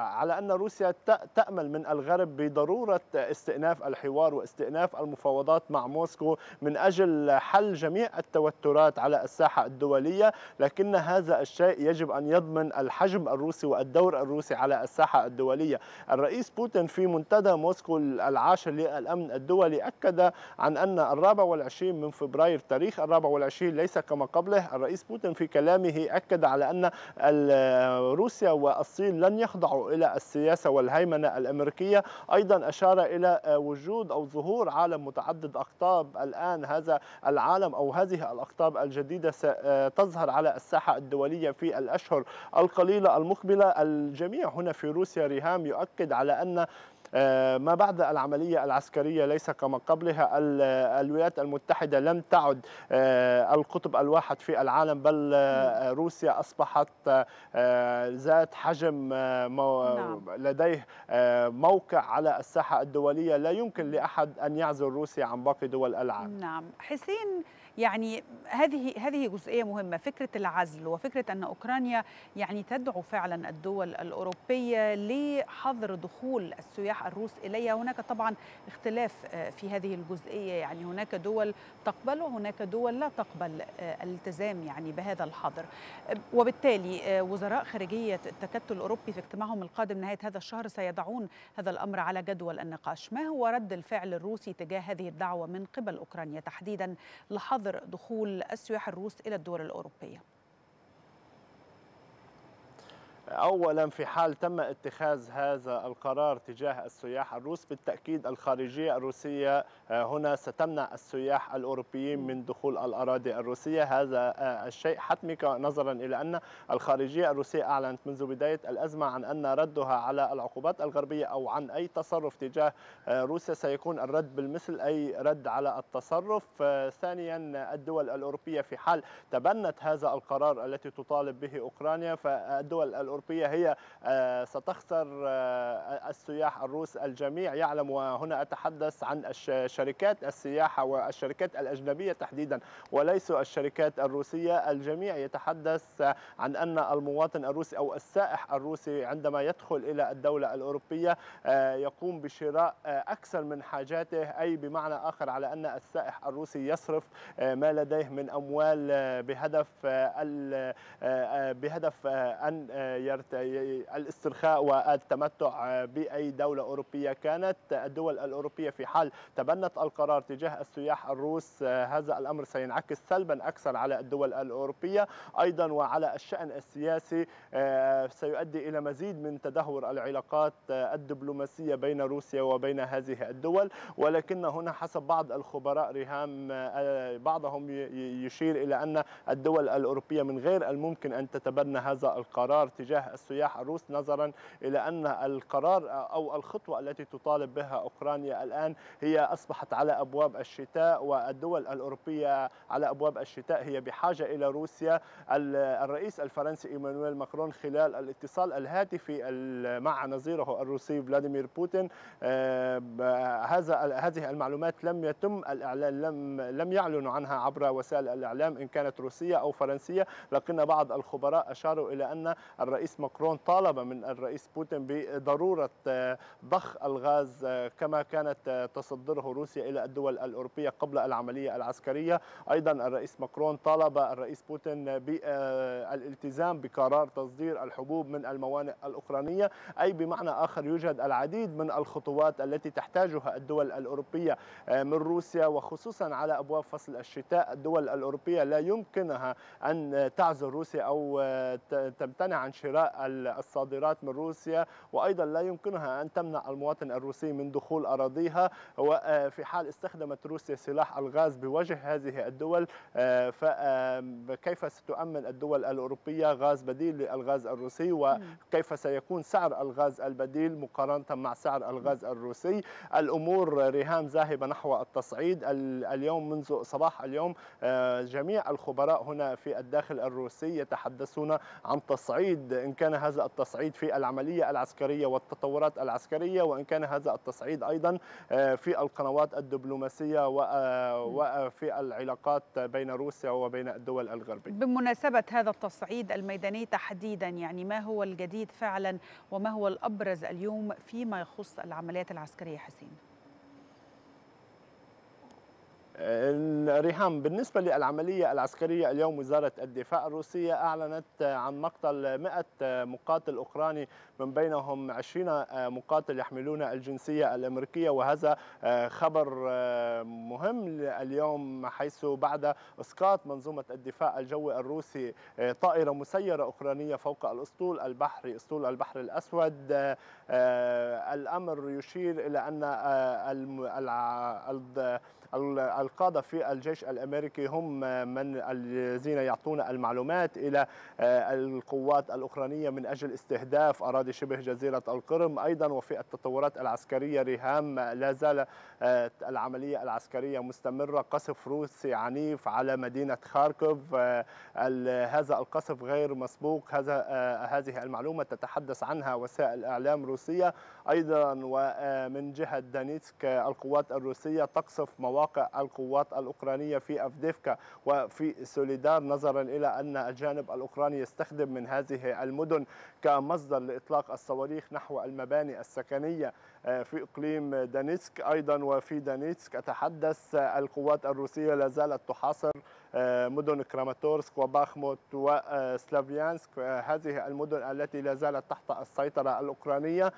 على أن روسيا تأمل من الغرب بضرورة استئناف الحوار واستئناف المفاوضات مع موسكو من أجل حل جميع التوترات على الساحة الدولية. لكن هذا الشيء يجب أن يضمن الحجم الروسي والدور الروسي على الساحة الدولية. الرئيس بوتين في منتدى موسكو العاشر للأمن الدولي أكد عن أن 24 من فبراير تاريخ 24 ليس كما قبله. الرئيس بوتين في كلامه أكد على أن روسيا والصين لن يخضعوا إلى السياسة والهيمنة الأمريكية. أيضا أشار إلى وجود أو ظهور عالم متعدد أقطاب الآن. هذا العالم أو هذه الأقطاب الجديدة ستظهر على الساحة الدولية في الأشهر القليلة المقبلة. الجميع هنا في روسيا ريهام يؤكد على أن ما بعد العملية العسكرية ليس كما قبلها. الولايات المتحدة لم تعد القطب الواحد في العالم، بل روسيا أصبحت ذات حجم لديه موقع على الساحة الدولية. لا يمكن لأحد أن يعزل روسيا عن باقي دول العالم. نعم حسين، يعني هذه جزئية مهمة، فكرة العزل وفكرة أن أوكرانيا يعني تدعو فعلا الدول الأوروبية لحظر دخول السياح الروس إليها. هناك طبعا اختلاف في هذه الجزئية، يعني هناك دول تقبل وهناك دول لا تقبل الالتزام يعني بهذا الحظر. وبالتالي وزراء خارجية التكتل الأوروبي في اجتماعهم القادم نهاية هذا الشهر سيضعون هذا الأمر على جدول النقاش. ما هو رد الفعل الروسي تجاه هذه الدعوة من قبل أوكرانيا تحديدا لحظر دخول السياح الروس إلى الدول الأوروبية؟ أولا في حال تم اتخاذ هذا القرار تجاه السياح الروس بالتأكيد الخارجية الروسية هنا ستمنع السياح الأوروبيين من دخول الأراضي الروسية. هذا الشيء حتمي نظرا إلى أن الخارجية الروسية أعلنت منذ بداية الأزمة عن أن ردها على العقوبات الغربية أو عن أي تصرف تجاه روسيا سيكون الرد بالمثل، أي رد على التصرف. ثانيا الدول الأوروبية في حال تبنت هذا القرار التي تطالب به أوكرانيا، فالدول الأوروبية الأوروبية هي ستخسر السياح الروس الجميع يعلم، وهنا أتحدث عن شركات السياحة والشركات الأجنبية تحديدا وليس الشركات الروسية. الجميع يتحدث عن أن المواطن الروسي أو السائح الروسي عندما يدخل إلى الدولة الأوروبية يقوم بشراء أكثر من حاجاته، أي بمعنى آخر على أن السائح الروسي يصرف ما لديه من أموال بهدف أن الاسترخاء والتمتع بأي دولة أوروبية كانت. الدول الأوروبية في حال تبنت القرار تجاه السياح الروس هذا الأمر سينعكس سلبا أكثر على الدول الأوروبية أيضا، وعلى الشأن السياسي سيؤدي إلى مزيد من تدهور العلاقات الدبلوماسية بين روسيا وبين هذه الدول. ولكن هنا حسب بعض الخبراء ريهام بعضهم يشير إلى أن الدول الأوروبية من غير الممكن أن تتبنى هذا القرار تجاه السياح الروس، نظرا إلى أن القرار أو الخطوة التي تطالب بها أوكرانيا الآن هي أصبحت على أبواب الشتاء، والدول الأوروبية على أبواب الشتاء هي بحاجة إلى روسيا. الرئيس الفرنسي إيمانويل ماكرون خلال الاتصال الهاتفي مع نظيره الروسي فلاديمير بوتين هذه المعلومات لم يتم الإعلان لم يعلنوا عنها عبر وسائل الإعلام إن كانت روسية أو فرنسية، لكن بعض الخبراء أشاروا إلى أن الرئيس ماكرون طالب من الرئيس بوتين بضرورة ضخ الغاز كما كانت تصدره روسيا إلى الدول الأوروبية قبل العملية العسكرية. أيضا الرئيس ماكرون طالب الرئيس بوتين بالالتزام بقرار تصدير الحبوب من الموانئ الأوكرانية، أي بمعنى آخر يوجد العديد من الخطوات التي تحتاجها الدول الأوروبية من روسيا، وخصوصا على أبواب فصل الشتاء. الدول الأوروبية لا يمكنها أن تعزل روسيا أو تمتنع عن شراء الصادرات من روسيا، وأيضا لا يمكنها أن تمنع المواطن الروسي من دخول أراضيها. وفي حال استخدمت روسيا سلاح الغاز بوجه هذه الدول فكيف ستؤمن الدول الأوروبية غاز بديل للغاز الروسي، وكيف سيكون سعر الغاز البديل مقارنة مع سعر الغاز الروسي؟ الأمور ريهام ذاهبة نحو التصعيد. اليوم منذ صباح اليوم جميع الخبراء هنا في الداخل الروسي يتحدثون عن تصعيد، إن كان هذا التصعيد في العملية العسكرية والتطورات العسكرية، وإن كان هذا التصعيد أيضا في القنوات الدبلوماسية وفي العلاقات بين روسيا وبين الدول الغربية. بمناسبة هذا التصعيد الميداني تحديدا، يعني ما هو الجديد فعلا وما هو الأبرز اليوم فيما يخص العمليات العسكرية حسين؟ ريهام بالنسبة للعملية العسكرية اليوم وزارة الدفاع الروسية أعلنت عن مقتل 100 مقاتل أوكراني من بينهم 20 مقاتل يحملون الجنسية الأمريكية، وهذا خبر مهم اليوم حيث بعد إسقاط منظومة الدفاع الجوي الروسي طائرة مسيرة أوكرانية فوق الأسطول البحري أسطول البحر الأسود. الأمر يشير إلى أن القادة في الجيش الأمريكي هم من الذين يعطون المعلومات إلى القوات الأوكرانية من أجل استهداف أراضي شبه جزيرة القرم. أيضا وفي التطورات العسكرية ريهام لا زال العملية العسكرية مستمرة، قصف روسي عنيف على مدينة خاركوف، هذا القصف غير مسبوق، هذه المعلومة تتحدث عنها وسائل إعلام روسية. أيضا ومن جهة دانيتسك القوات الروسية تقصف مواقع القوات الأوكرانية في أفديفكا وفي سوليدار، نظرا إلى أن الجانب الأوكراني يستخدم من هذه المدن كمصدر لإطلاق الصواريخ نحو المباني السكنية في إقليم دانيتسك. أيضا وفي دانيتسك أتحدث القوات الروسية لا زالت تحاصر مدن كراماتورسك وباخموت وسلافيانسك، هذه المدن التي لا زالت تحت السيطرة الأوكرانية.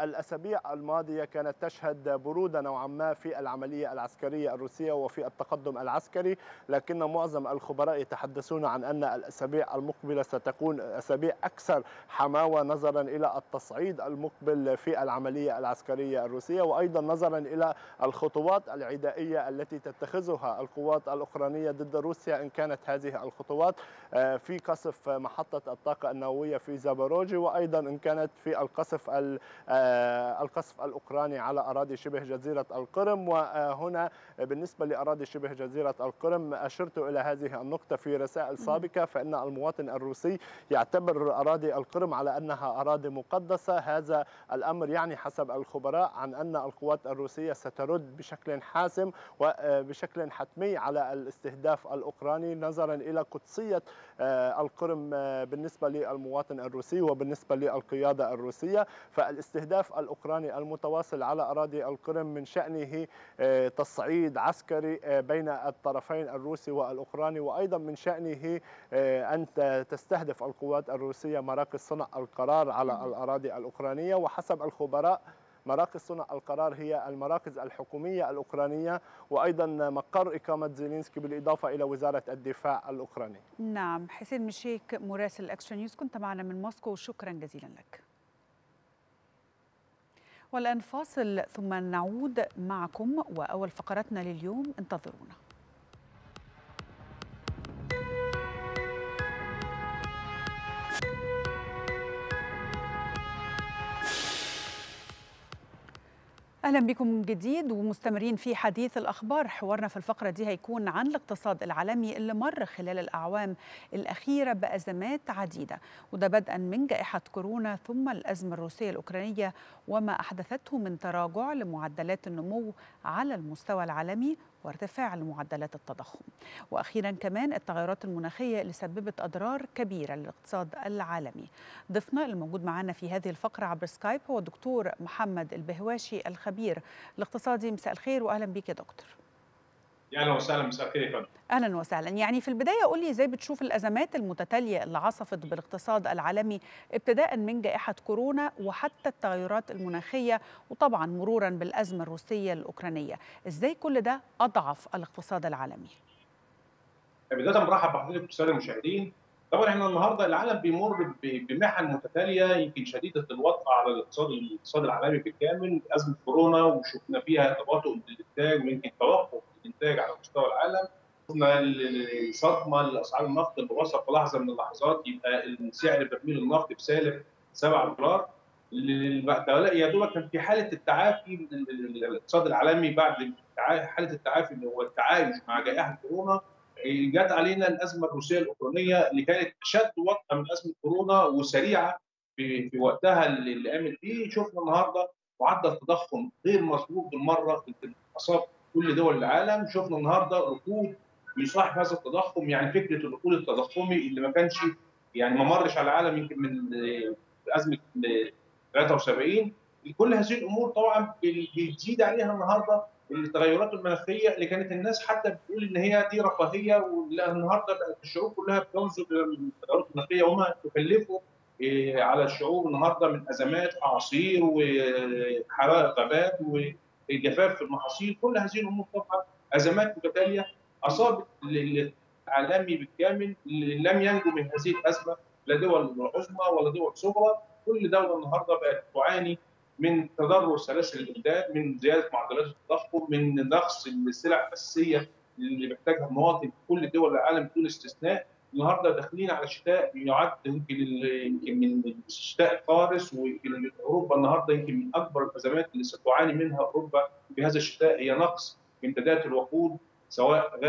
الأسابيع الماضية كانت تشهد برودة نوعا ما في العملية العسكرية الروسية وفي التقدم العسكري، لكن معظم الخبراء يتحدثون عن أن الأسابيع المقبلة ستكون أسابيع أكثر حماوة نظرا إلى التصعيد المقبل في العملية العسكرية الروسية، وأيضا نظرا إلى الخطوات العدائية التي تتخذها القوات الأوكرانية ضد روسيا، إن كانت هذه الخطوات في قصف محطة الطاقة النووية في زاباروجي، وأيضا إن كانت في القصف الأوكراني على أراضي شبه جزيرة القرم. وهنا بالنسبة لأراضي شبه جزيرة القرم أشرت إلى هذه النقطة في رسائل سابقة، فإن المواطن الروسي يعتبر أراضي القرم على أنها أراضي مقدسة. هذا الأمر يعني حسب الخبراء عن أن القوات الروسية سترد بشكل حاسم وبشكل حتمي على الاستهداف الأوكراني، نظرا إلى قدسية القرم بالنسبة للمواطن الروسي وبالنسبة للقيادة الروسية. فالاستهداف الأوكراني المتواصل على أراضي القرم من شأنه تصعيد عسكري بين الطرفين الروسي والأوكراني، وأيضا من شأنه أن تستهدف القوات الروسية مراكز صنع القرار على الأراضي الأوكرانية. وحسب الخبراء مراكز صنع القرار هي المراكز الحكومية الأوكرانية، وأيضا مقر إقامة زيلينسكي، بالإضافة إلى وزارة الدفاع الأوكرانية. نعم، حسين مشيك مراسل اكسترا نيوز كنت معنا من موسكو، شكرا جزيلا لك. والآن فاصل ثم نعود معكم وأول فقرتنا لليوم، انتظرونا. أهلا بكم من جديد ومستمرين في حديث الأخبار. حوارنا في الفقرة دي هيكون عن الاقتصاد العالمي اللي مر خلال الأعوام الأخيرة بأزمات عديدة، وده بدءا من جائحة كورونا ثم الأزمة الروسية الأوكرانية وما أحدثته من تراجع لمعدلات النمو على المستوى العالمي وارتفاع لمعدلات التضخم، وأخيرا كمان التغيرات المناخية اللي سببت أضرار كبيرة للاقتصاد العالمي. ضيفنا الموجود معنا في هذه الفقرة عبر سكايب هو الدكتور محمد البهواشي الخبير الاقتصادي. مساء الخير وأهلا بك يا دكتور. أهلا وسهلا، مساء الخير يا فندم. أهلا وسهلا. يعني في البداية قول لي إزاي بتشوف الأزمات المتتالية اللي عصفت بالاقتصاد العالمي ابتداء من جائحة كورونا وحتى التغيرات المناخية وطبعا مرورا بالأزمة الروسية الأوكرانية، إزاي كل ده أضعف الاقتصاد العالمي؟ بداية برحب بحضرتك وسادة المشاهدين. طبعا احنا النهارده العالم بيمر بمحن متتالية يمكن شديدة الوطأة على الاقتصاد العالمي بالكامل، أزمة كورونا وشفنا فيها تباطؤ للإنتاج ويمكن توقف الانتاج على مستوى العالم، شفنا الصدمه لاسعار النفط اللي وصل في لحظه من اللحظات يبقى سعر برميل النفط بسالب $7، يا دوبك كان في حاله التعافي الاقتصاد العالمي بعد حاله التعافي اللي هو التعايش مع جائحه كورونا. جت علينا الازمه الروسيه الاوكرانيه اللي كانت اشد وطأة من ازمه كورونا وسريعه في وقتها اللي قامت بيه. شفنا النهارده معدل تضخم غير مسبوق بالمره في اصابه كل دول العالم، شفنا النهارده ركود بيصاحب هذا التضخم، يعني فكره الركود التضخمي اللي ما كانش يعني ما مرش على العالم يمكن من ازمه 73. كل هذه الامور طبعا بيزيد عليها النهارده التغيرات المناخيه اللي كانت الناس حتى بتقول ان هي دي رفاهيه، والنهارده بقت الشعوب كلها بتنظر للتغيرات المناخيه وما تكلفه على الشعوب النهارده من ازمات اعاصير وحرائق غابات الجفاف في المحاصيل. كل هذه الامور طبعا ازمات متتاليه اصابت العالمي بالكامل، لم ينجو من هذه الازمه لا دول عظمى ولا دول صغرى. كل دوله النهارده بقت تعاني من تضرر سلاسل الامداد، من زياده معدلات التضخم، من نقص السلع الاساسيه اللي محتاجها المواطن في كل دول العالم بدون استثناء. النهارده داخلين على شتاء يعد يمكن من شتاء قارس، ويمكن اوروبا النهارده يمكن من اكبر الازمات اللي ستعاني منها اوروبا بهذا الشتاء هي نقص امدادات الوقود، سواء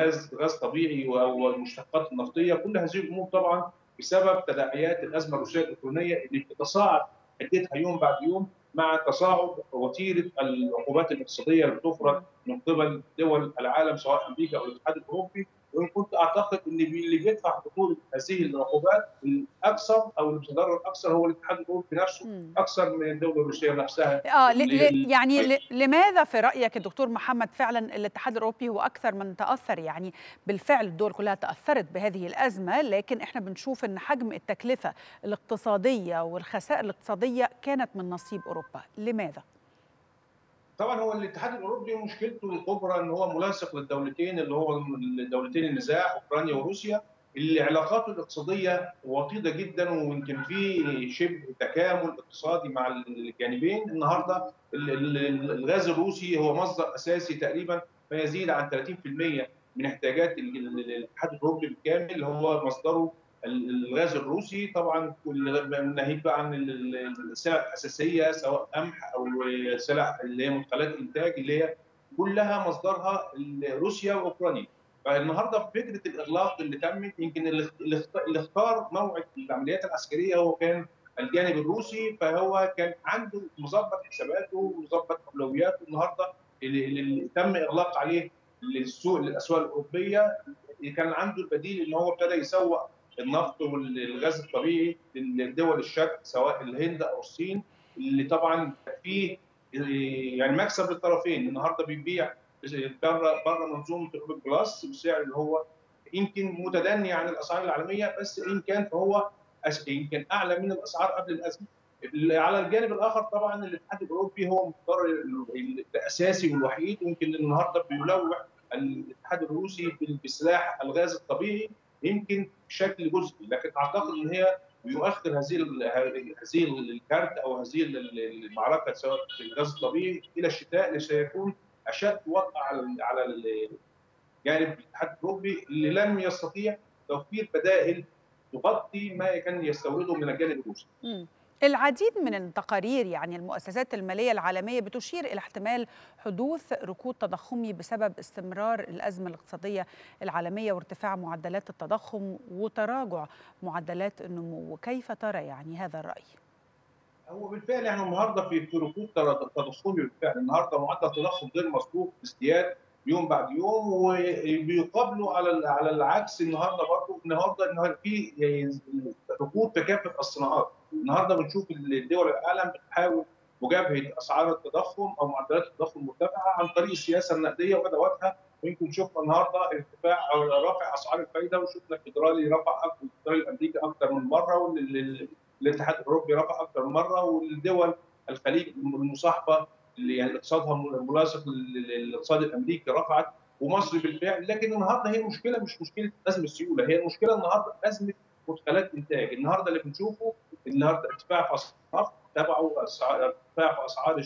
غاز طبيعي او المشتقات النفطيه. كل هذه الامور طبعا بسبب تداعيات الازمه الروسيه الاوكرانيه اللي بتتصاعد حدتها يوم بعد يوم مع تصاعد وتيره العقوبات الاقتصاديه اللي بتفرض من قبل دول العالم سواء امريكا او الاتحاد الاوروبي. وان كنت اعتقد ان اللي بيدفع بطوله هذه العقوبات الاكثر او المتضرر اكثر هو الاتحاد الاوروبي نفسه اكثر من الدوله الروسيه نفسها. لماذا في رايك يا دكتور محمد فعلا الاتحاد الاوروبي هو اكثر من تاثر؟ يعني بالفعل الدول كلها تاثرت بهذه الازمه، لكن احنا بنشوف ان حجم التكلفه الاقتصاديه والخسائر الاقتصاديه كانت من نصيب اوروبا، لماذا؟ طبعا هو الاتحاد الاوروبي مشكلته الكبرى ان هو ملاصق للدولتين اللي هو دولتين النزاع اوكرانيا وروسيا، العلاقات الاقتصادية وطيدة جدا، ويمكن في شبه تكامل اقتصادي مع الجانبين. النهاردة الغاز الروسي هو مصدر أساسي تقريبا ما يزيد عن 30% من احتياجات الاتحاد الأوروبي بالكامل، هو مصدره الغاز الروسي. طبعا ناهيك بقى عن السلع الأساسية سواء قمح أو السلع اللي هي مدخلات إنتاج اللي هي كلها مصدرها روسيا وأوكرانيا. فالنهارده فكره الاغلاق اللي تمت، يمكن اللي اختار موعد العمليات العسكريه هو كان الجانب الروسي، فهو كان عنده مظبط حساباته ومظبط اولوياته. النهارده اللي تم اغلاق عليه الاسواق الاوروبيه كان عنده البديل ان هو ابتدى يسوق النفط والغاز الطبيعي لدول الشرق سواء الهند او الصين، اللي طبعا فيه يعني مكسب للطرفين. النهارده بيبيع بره منظومه الاوبك بلس بسعر اللي هو يمكن متدني عن الاسعار العالميه، بس ان كان فهو يمكن اعلى من الاسعار قبل الازمه. على الجانب الاخر طبعا الاتحاد الاوروبي هو المصدر الاساسي والوحيد، يمكن النهارده بيلوح الاتحاد الروسي بسلاح الغاز الطبيعي يمكن بشكل جزئي، لكن اعتقد ان هي يؤخر هذه الكارت او هذه المعركه سواء في الغاز الطبيعي الى الشتاء اللي سيكون اشد وقع على جانب الاتحاد الاوروبي اللي لم يستطيع توفير بدائل تغطي ما كان يستورده من الجانب الروسي. العديد من التقارير يعني المؤسسات الماليه العالميه بتشير الى احتمال حدوث ركود تضخمي بسبب استمرار الازمه الاقتصاديه العالميه وارتفاع معدلات التضخم وتراجع معدلات النمو، وكيف ترى يعني هذا الراي؟ هو بالفعل احنا النهارده في ركود تضخمي بالفعل، النهارده معدل التضخم غير مسبوق بازدياد يوم بعد يوم، وبيقابله على العكس النهارده برضه النهارده في ركود في كافه الصناعات. النهارده بنشوف الدول العالم بتحاول مجابهه اسعار التضخم او معدلات التضخم المرتفعه عن طريق السياسه النقديه وادواتها، ويمكن شفنا النهارده ارتفاع او رفع اسعار الفائده، وشفنا الفيدرالي رفع الفيدرالي الامريكي اكثر من مره، والاتحاد الاوروبي رفع اكثر من مره، والدول الخليج المصاحبه اللي يعني اقتصادها ملاصق للاقتصاد الامريكي رفعت، ومصر بالفعل. لكن النهارده هي المشكله مش مشكله ازمه السيوله، هي المشكله النهارده ازمه مدخلات انتاج. النهارده اللي بنشوفه النهارده ارتفاع في اسعار النفط تبعه ارتفاع في اسعار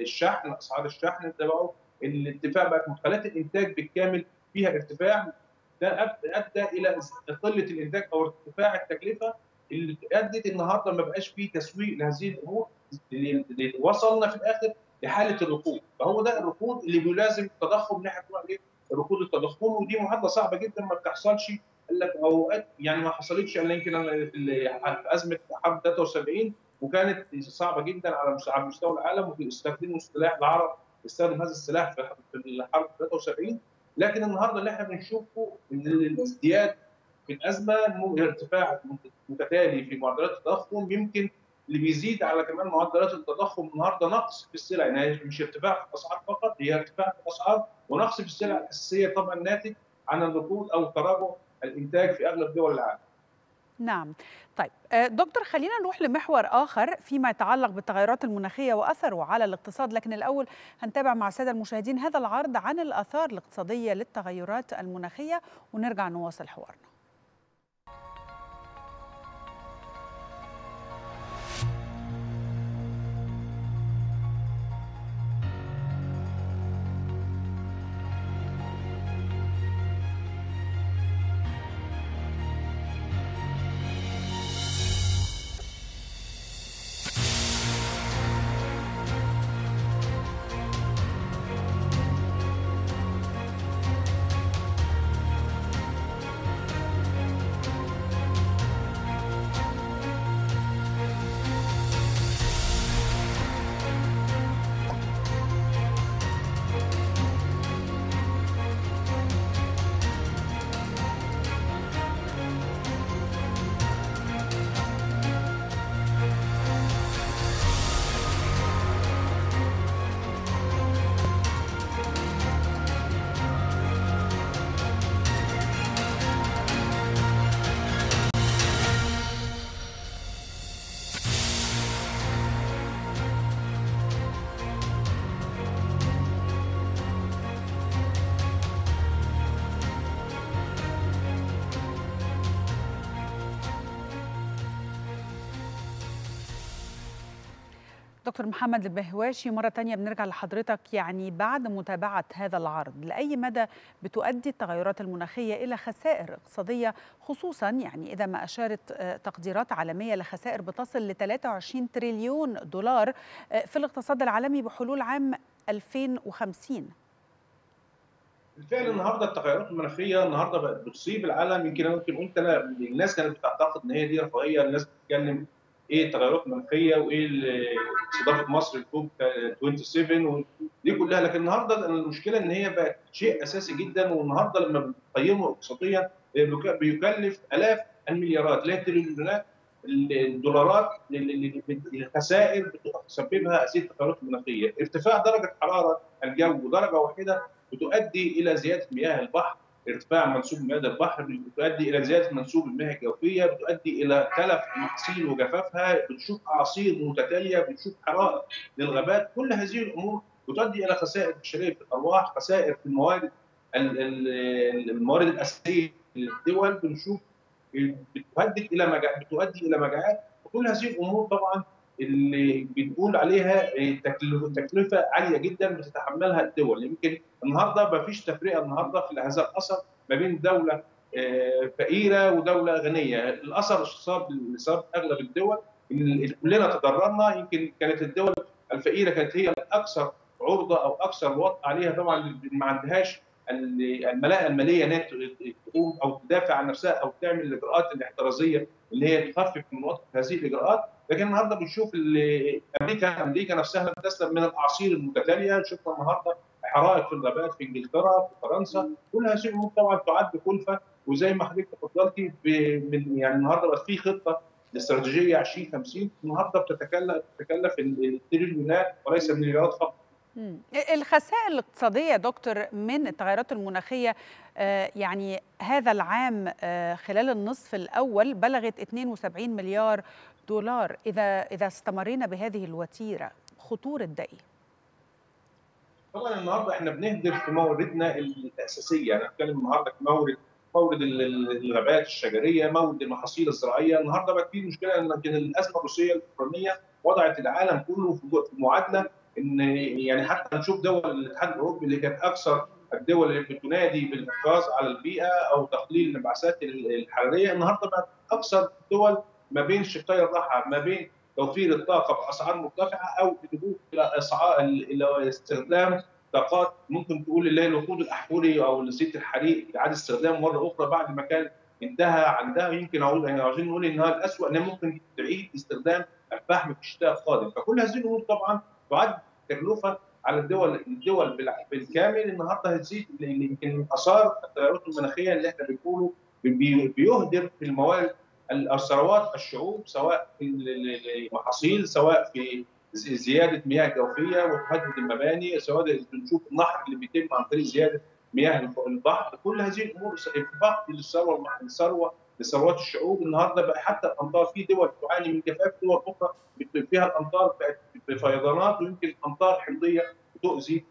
الشحن، اسعار الشحن تبعه الارتفاع بقى في مدخلات الانتاج بالكامل فيها ارتفاع، ده ادى الى قله الانتاج او ارتفاع التكلفه اللي ادت النهارده ما بقاش فيه تسويق لهذه الامور، وصلنا في الاخر لحاله الركود. فهو ده الركود اللي بيلازم التضخم اللي احنا بنقول عليه ركود التضخم، ودي معادله صعبه جدا ما بتحصلش الا في اوقات، يعني ما حصلتش الا يمكن في ازمه حرب 73، وكانت صعبه جدا على مستوى العالم، واستخدموا سلاح العرب استخدم هذا السلاح في حرب 73. لكن النهارده اللي احنا بنشوفه ان الازدياد في الازمه ارتفاع متتالي في معدلات التضخم، يمكن اللي بيزيد على كمان معدلات التضخم النهارده نقص في السلع، يعني مش ارتفاع في الاسعار فقط، هي ارتفاع في الاسعار ونقص في السلع الاساسيه طبعا ناتج عن الركود او تراجع الانتاج في اغلب دول العالم. نعم. طيب دكتور خلينا نروح لمحور آخر فيما يتعلق بالتغيرات المناخية وأثره على الاقتصاد، لكن الأول هنتابع مع السادة المشاهدين هذا العرض عن الآثار الاقتصادية للتغيرات المناخية ونرجع نواصل حوارنا. دكتور محمد البهواشي، مرة تانية بنرجع لحضرتك. يعني بعد متابعة هذا العرض، لأي مدى بتؤدي التغيرات المناخية إلى خسائر اقتصادية، خصوصا يعني إذا ما أشارت تقديرات عالمية لخسائر بتصل ل 23 تريليون دولار في الاقتصاد العالمي بحلول عام 2050؟ بالفعل النهارده التغيرات المناخيه النهارده بقت بتصيب العالم. يمكن انا ممكن قلت انا الناس كانت بتعتقد ان هي دي رفاهيه، الناس بتتكلم ايه التغيرات المناخيه وايه استضافه مصر لكوب 27 دي كلها، لكن النهارده المشكله ان هي بقت شيء اساسي جدا. والنهارده لما بنقيمه اقتصاديا بيكلف الاف المليارات لا تريليونات الدولارات للخسائر بتسببها هذه التغيرات المناخيه. ارتفاع درجه حراره الجو درجه واحده بتؤدي الى زياده مياه البحر، ارتفاع منسوب مياه البحر بتؤدي الى زياده منسوب المياه الجوفيه، بتؤدي الى تلف المحاصيل وجفافها، بنشوف اعاصير متتاليه، بنشوف حرائق للغابات. كل هذه الامور بتؤدي الى خسائر بشريه في الارواح، خسائر في الموارد الاساسيه للدول، بنشوف بتؤدي الى مجاعات. وكل هذه الامور طبعا اللي بنقول عليها تكلفه عاليه جدا بتتحملها الدول. يمكن النهارده ما فيش تفرقه النهارده في هذا الاثر ما بين دوله فقيره ودوله غنيه. الاثر اللي صار اغلب الدول ان كلنا تضررنا. يمكن كانت الدول الفقيره كانت هي الاكثر عرضه او اكثر وطأ عليها، طبعا ما عندهاش الملاءه الماليه ان هي تقوم او تدافع عن نفسها او تعمل الاجراءات الاحترازيه اللي هي تخفف من وطأ هذه الاجراءات. لكن النهارده بنشوف امريكا نفسها بتسلم من الاعاصير المتتاليه، شفنا النهارده حرائق في الغابات في انجلترا في فرنسا. كل هذه الامور طبعا تعد كلفه. وزي ما حضرتك اتفضلتي يعني النهارده بقى في خطه استراتيجيه 2050 النهارده بتتكلف التريليونات وليس المليارات فقط. الخسائر الاقتصادية دكتور من التغيرات المناخية يعني هذا العام خلال النصف الأول بلغت 72 مليار دولار. إذا استمرينا بهذه الوتيرة خطورة ده إيه؟ طبعا النهارده احنا بنهدر في موردنا الأساسية. أنا بتكلم النهارده في مورد الغابات الشجرية، مورد المحاصيل الزراعية. النهارده بقت في مشكلة إن الأزمة الروسية الأوكرانية وضعت العالم كله في معادلة ان يعني حتى نشوف دول الاتحاد الاوروبي اللي كانت اكثر الدول اللي بتنادي بالحفاظ على البيئه او تقليل الانبعاثات الحراريه، النهارده بقت اكثر الدول ما بين شقي الراحه ما بين توفير الطاقه باسعار مرتفعه او اللجوء الى استخدام طاقات ممكن تقول اللي هي الوقود الاحفوري او زيت الحريق اعاده استخدامه مره اخرى بعد ما كان انتهى عندها. يمكن عاوزين نقول انها الاسوء انها ممكن تعيد استخدام الفحم في الشتاء القادم. فكل هذه الامور طبعا تعد تكلفه على الدول بالكامل. النهارده هتزيد يمكن اثار التغيرات المناخيه اللي احنا بنقوله بيهدر في الموارد الثروات الشعوب سواء في المحاصيل سواء في زياده مياه جوفيه وتهدد المباني سواء بنشوف النهر اللي بيتم عن طريق زياده مياه البحر. كل هذه الامور ضغط لثروات الشعوب. النهارده بقى حتى الامطار في دول تعاني من جفاف، دول اخرى فيها الامطار بقت بفيضانات ويمكن امطار حمضيه بتؤذي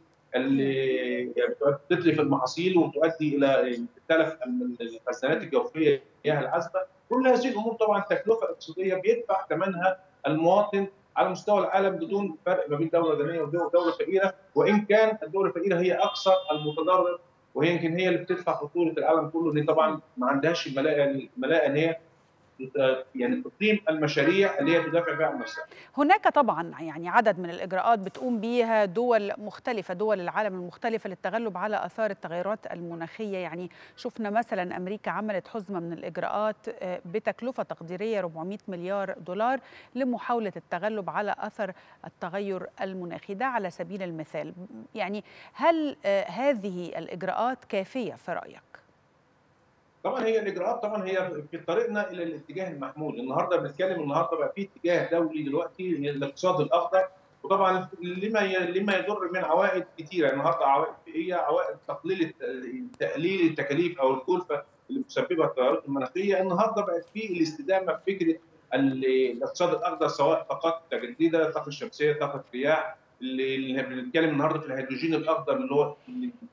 بتتلف المحاصيل وتؤدي الى تلف الخزانات الجوفيه المياه العذبه. كل هذه الامور طبعا تكلفه اقتصاديه بيدفع ثمنها المواطن على مستوى العالم بدون فرق ما بين دوله غنيه ودوله فقيره، وان كان الدوله الفقيره هي اكثر المتضرر وهي يمكن هي اللي بتدفع خطوره العالم كله. اللي طبعا ما عندهاش الملاءه ان هي يعني تقييم المشاريع اللي هي تدافع بها عن نفسها. هناك طبعا يعني عدد من الاجراءات بتقوم بيها دول مختلفه دول العالم المختلفه للتغلب على اثار التغيرات المناخيه. يعني شفنا مثلا امريكا عملت حزمه من الاجراءات بتكلفه تقديريه 400 مليار دولار لمحاوله التغلب على اثر التغير المناخي ده على سبيل المثال. يعني هل هذه الاجراءات كافيه في رايك؟ طبعا هي الاجراءات طبعا هي في طريقنا الى الاتجاه المحمود. النهارده بنتكلم النهارده بقى في اتجاه دولي دلوقتي الاقتصاد الاخضر، وطبعا لما يضر من عوائد كثيره. النهارده عوائد بيئيه، عوائد تقليل التكاليف او الكلفه اللي بتسببها التغيرات المناخيه. النهارده بقت في الاستدامه في فكره الاقتصاد الاخضر سواء طاقات متجدده، الطاقه الشمسيه، طاقه الرياح، اللي بنتكلم النهارده في الهيدروجين الاخضر اللي هو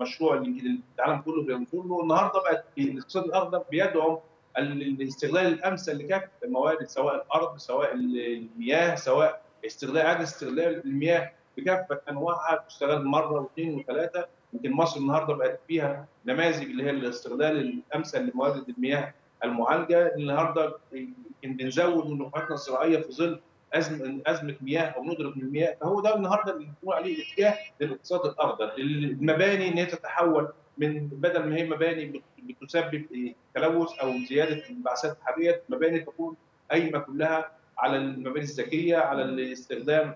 المشروع اللي العالم كله بينظر له. النهارده بقى الاقتصاد الاخضر بيدعم الاستغلال الامثل لكافه الموارد سواء الارض سواء المياه سواء استغلال عدم استغلال المياه بكافه انواعها، بتشتغل مره واثنين وثلاثه. يمكن مصر النهارده بقت فيها نماذج اللي هي الاستغلال الامثل لموارد المياه المعالجه. النهارده يمكن بنزود من نقاطنا الزراعيه في ظل ازمه مياه او ندره من المياه، فهو ده النهارده اللي بنقول عليه الاتجاه للاقتصاد الاخضر. المباني ان هي تتحول من بدل ما هي مباني بتسبب تلوث او زياده الانبعاثات الحراريه، مباني تكون قايمه كلها على المباني الذكيه، على استخدام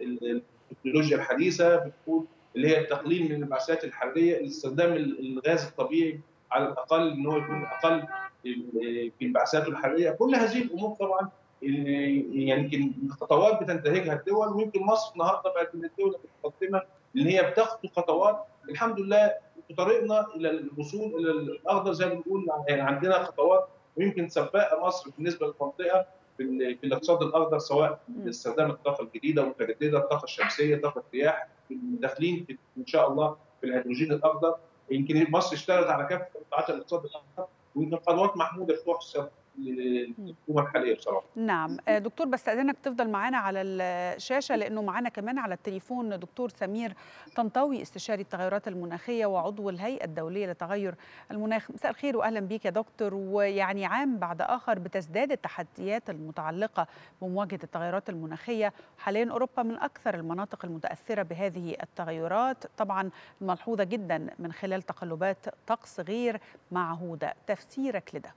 التكنولوجيا الحديثه، بتكون اللي هي التقليل من الانبعاثات الحراريه، استخدام الغاز الطبيعي على الاقل ان هو يكون اقل في انبعاثاته الحراريه. كل هذه الامور طبعا يمكن خطوات بتنتهجها الدول، ويمكن مصر النهارده بقت من الدول المتقدمه ان هي بتاخد خطوات الحمد لله في طريقنا الى الوصول الى الاخضر. زي ما بنقول يعني عندنا خطوات، ويمكن سباقه مصر بالنسبه للمنطقه في الاقتصاد الاخضر، سواء استخدام الطاقه الجديده والمتجدده، الطاقه الشمسيه، طاقه الرياح، داخلين ان شاء الله في الهيدروجين الاخضر. يمكن مصر اشتغلت على كافه قطاعات الاقتصاد الاخضر، ويمكن خطوات محموده في روح الحكومه الحاليه بصراحه. نعم دكتور، بستأذنك تفضل معانا على الشاشه لانه معانا كمان على التليفون دكتور سمير طنطاوي، استشاري التغيرات المناخيه وعضو الهيئه الدوليه لتغير المناخ. مساء الخير واهلا بيك يا دكتور. ويعني عام بعد اخر بتزداد التحديات المتعلقه بمواجهه التغيرات المناخيه، حاليا اوروبا من اكثر المناطق المتاثره بهذه التغيرات، طبعا ملحوظه جدا من خلال تقلبات طقس غير معهوده. تفسيرك لده؟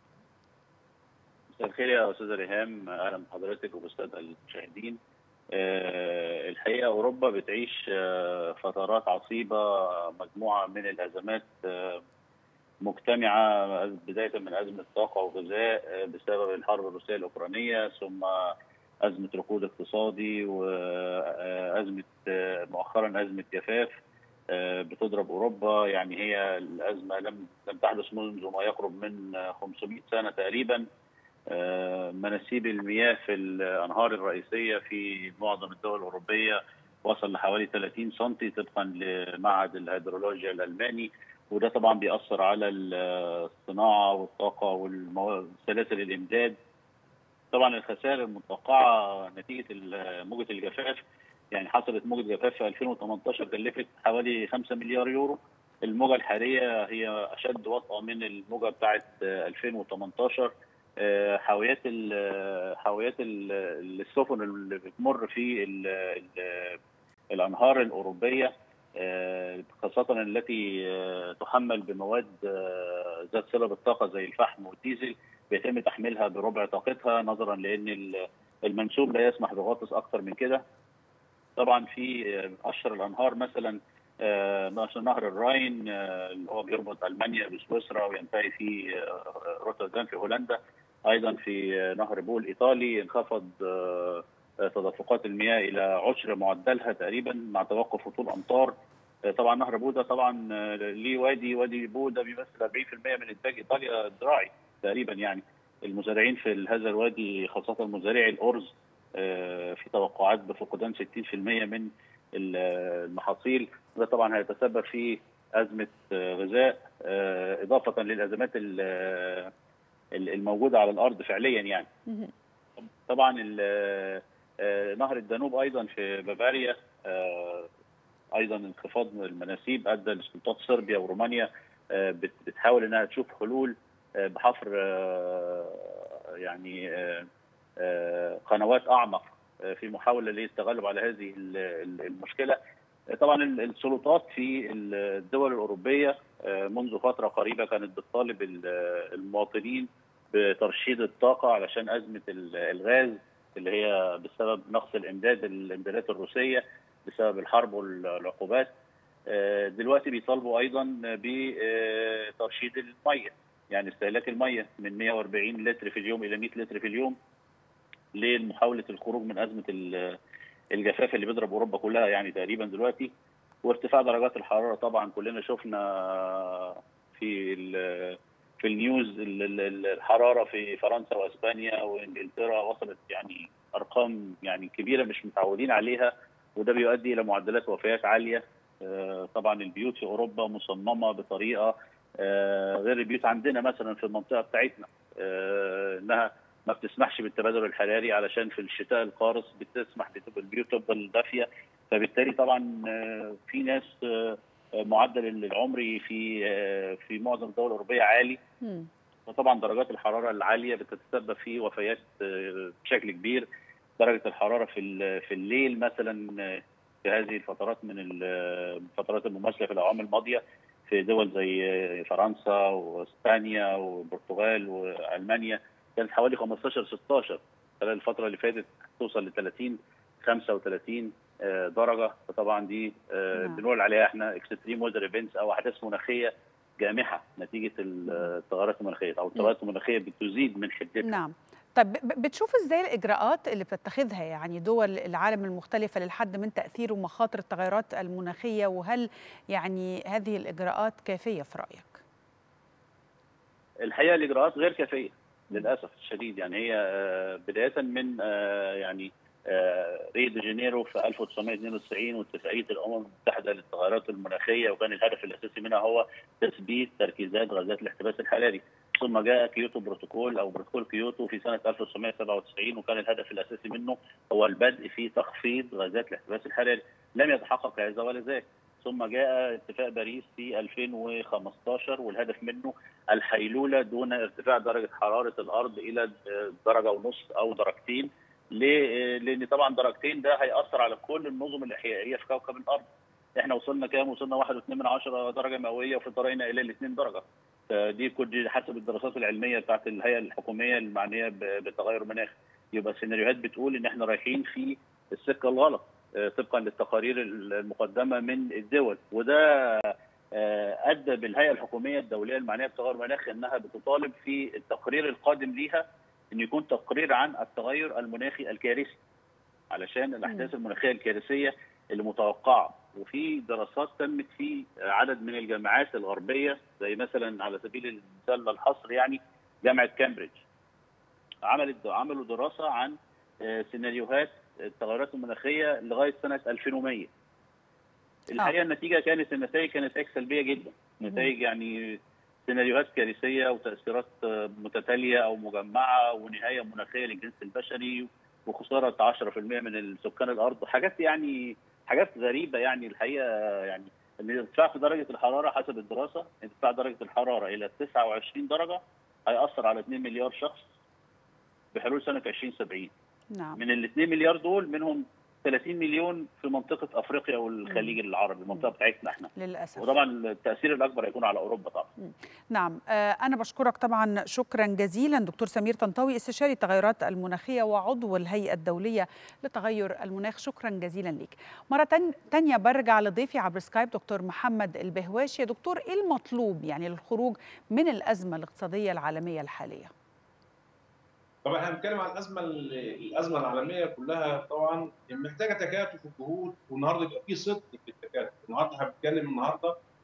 مساء الخير يا استاذه ريهام، اهلا بحضرتك وبالساده المشاهدين. الحقيقه اوروبا بتعيش فترات عصيبه، مجموعه من الازمات مجتمعه، بدايه من ازمه طاقه وغذاء بسبب الحرب الروسيه الاوكرانيه، ثم ازمه ركود اقتصادي، وازمه مؤخرا ازمه جفاف بتضرب اوروبا. يعني هي الازمه لم تحدث منذ ما يقرب من 500 سنه تقريبا. مناسيب المياه في الانهار الرئيسيه في معظم الدول الاوروبيه وصل لحوالي 30 سم طبقا لمعهد الهيدرولوجيا الالماني، وده طبعا بيأثر على الصناعه والطاقه وسلاسل الامداد. طبعا الخسائر المتوقعه نتيجه موجه الجفاف، يعني حصلت موجه جفاف في 2018 كلفت حوالي 5 مليار يورو. الموجه الحاليه هي اشد وطأه من الموجه بتاعه 2018. حاويات السفن اللي بتمر في الانهار الاوروبيه، خاصه التي تحمل بمواد ذات صله بالطاقه زي الفحم والديزل، بيتم تحميلها بربع طاقتها نظرا لان المنسوب لا يسمح بغطس اكثر من كده. طبعا في اشهر الانهار مثلا نهر الراين اللي هو بيربط المانيا بسويسرا وينتهي في روتردام في هولندا، ايضا في نهر بول الايطالي انخفض تدفقات المياه الى عشر معدلها تقريبا مع توقف هطول امطار. طبعا نهر بودا طبعا ليه وادي بودا بيمثل 40% من انتاج ايطاليا الزراعي تقريبا. يعني المزارعين في هذا الوادي خاصه مزارعي الارز في توقعات بفقدان 60% من المحاصيل، ده طبعا هيتسبب في ازمه غذاء اضافه للازمات الموجوده على الارض فعليا. يعني طبعا نهر الدانوب ايضا في بافاريا ايضا انخفاض المناسيب ادى لسلطات صربيا ورومانيا بتحاول انها تشوف حلول بحفر يعني قنوات اعمق في محاوله للتغلب على هذه المشكله. طبعا السلطات في الدول الاوروبيه منذ فتره قريبه كانت بتطالب المواطنين بترشيد الطاقه علشان ازمه الغاز اللي هي بسبب نقص الامدادات الروسيه بسبب الحرب والعقوبات. دلوقتي بيطالبوا ايضا بترشيد الميه، يعني استهلاك الميه من 140 لتر في اليوم الى 100 لتر في اليوم لمحاولة الخروج من أزمة الجفاف اللي بيضرب أوروبا كلها يعني تقريبا دلوقتي. وارتفاع درجات الحرارة طبعا كلنا شفنا في النيوز الحرارة في فرنسا وأسبانيا وإنجلترا وصلت يعني أرقام يعني كبيرة مش متعودين عليها، وده بيؤدي إلى معدلات وفيات عالية. طبعا البيوت في أوروبا مصممة بطريقة غير البيوت عندنا مثلا في المنطقة بتاعتنا، إنها ما بتسمحش بالتبادل الحراري علشان في الشتاء القارص بتسمح بالبيوت تفضل دافيه، فبالتالي طبعا في ناس معدل العمري في معظم الدول الاوروبيه عالي، وطبعا درجات الحراره العاليه بتتسبب في وفيات بشكل كبير. درجه الحراره في الليل مثلا في هذه الفترات من الفترات المماثله في الاعوام الماضيه في دول زي فرنسا واسبانيا والبرتغال والمانيا كانت حوالي 15-16، خلال الفتره اللي فاتت توصل ل 30-35 درجه. فطبعا دي بنقول عليها احنا اكستريم ويذر ايفنتس او احداث مناخيه جامحه نتيجه التغيرات المناخيه او التغيرات المناخيه بتزيد من حدتها. نعم. طب بتشوف ازاي الاجراءات اللي بتتخذها يعني دول العالم المختلفه للحد من تاثير ومخاطر التغيرات المناخيه، وهل يعني هذه الاجراءات كافيه في رايك؟ الحقيقه الاجراءات غير كافيه للاسف الشديد. يعني هي بدايه من يعني ريو دي جانيرو في 1992 واتفاقيه الامم المتحده للتغيرات المناخيه، وكان الهدف الاساسي منها هو تثبيت تركيزات غازات الاحتباس الحراري. ثم جاء كيوتو بروتوكول او بروتوكول كيوتو في سنه 1997، وكان الهدف الاساسي منه هو البدء في تخفيض غازات الاحتباس الحراري. لم يتحقق هذا ولا ذاك. ثم جاء اتفاق باريس في 2015، والهدف منه الحيلوله دون ارتفاع درجه حراره الارض الى 1.5 درجة او 2 درجات. ليه؟ لان طبعا 2 درجات ده هيأثر على كل النظم الاحيائيه في كوكب الارض. احنا وصلنا كام؟ وصلنا 1.2 درجه مئويه، وفضلنا الى 2 درجه. دي كل حسب الدراسات العلميه بتاعت الهيئه الحكوميه المعنيه بالتغير المناخي. يبقى السيناريوهات بتقول ان احنا رايحين في السكه الغلط طبقا للتقارير المقدمه من الدول، وده ادى بالهيئه الحكوميه الدوليه المعنيه بالتغير المناخي انها بتطالب في التقرير القادم ليها ان يكون تقرير عن التغير المناخي الكارثي، علشان الاحداث المناخيه الكارثيه اللي متوقعه. وفي دراسات تمت في عدد من الجامعات الغربيه، زي مثلا على سبيل المثال الحصر يعني جامعه كامبريدج، عملوا دراسه عن سيناريوهات التغيرات المناخيه لغايه سنه 2100. الحقيقه النتيجه كانت النتائج سلبيه جدا، نتائج يعني سيناريوهات كارثيه وتاثيرات متتاليه او مجمعه ونهايه مناخيه للجنس البشري وخساره 10% من سكان الارض، حاجات يعني حاجات غريبه يعني الحقيقه. يعني الارتفاع في درجه الحراره حسب الدراسه، ارتفاع درجه الحراره الى 29 درجه هيأثر على 2 مليار شخص بحلول سنه 2070. نعم. من ال 2 مليار دول منهم 30 مليون في منطقه افريقيا والخليج العربي، المنطقه بتاعتنا احنا للاسف، وطبعا التاثير الاكبر هيكون على اوروبا طبعا. نعم. انا بشكرك طبعا، شكرا جزيلا دكتور سمير طنطاوي، استشاري التغيرات المناخيه وعضو الهيئه الدوليه لتغير المناخ، شكرا جزيلا ليك. مره ثانيه برجع لضيفي عبر سكايب دكتور محمد البهواشي. يا دكتور، ايه المطلوب يعني للخروج من الازمه الاقتصاديه العالميه الحاليه؟ طبعا احنا بنتكلم عن الازمه العالميه كلها، طبعا محتاجه تكاتف وجهود، والنهارده يبقى في صدق في التكاتف. النهارده احنا بنتكلم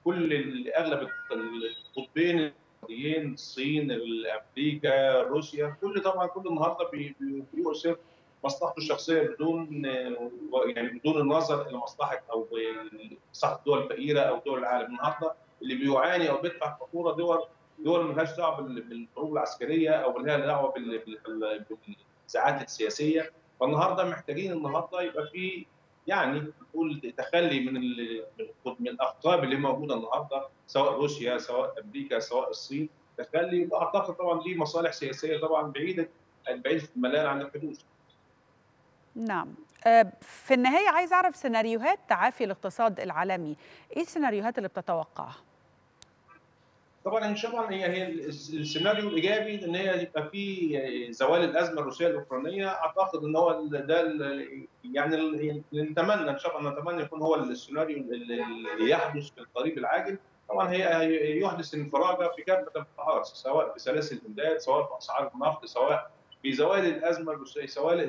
كل اغلب القطبين الاقتصاديين، الصين، امريكا، روسيا، كل النهارده بيقول صرف مصلحته الشخصيه بدون النظر الى مصلحه او مصلحه الدول الفقيره او دول العالم. النهارده اللي بيعاني او بيدفع فاتوره دول مالهاش دعوه بالحروب العسكريه او مالهاش دعوه بالنزاعات السياسيه. فالنهارده محتاجين يبقى في يعني نقول تخلي من الاقطاب اللي موجوده النهارده، سواء روسيا، سواء امريكا، سواء الصين. تخلي اعتقد طبعا ليه مصالح سياسيه طبعا بعيده الملال عن الحدوث. نعم. في النهايه عايز اعرف سيناريوهات تعافي الاقتصاد العالمي، ايه السيناريوهات اللي بتتوقعها؟ طبعا ان شاء الله هي السيناريو الايجابي ان هي يبقى في زوال الازمه الروسيه الاوكرانيه. اعتقد ان هو ده يعني نتمنى ان شاء الله، نتمنى يكون هو السيناريو اللي يحدث في القريب العاجل. طبعا هي يحدث انفراجه في كافه القطاعات، سواء في سلاسل الامداد، سواء في اسعار النفط، سواء في زوال الازمه الروسيه، سواء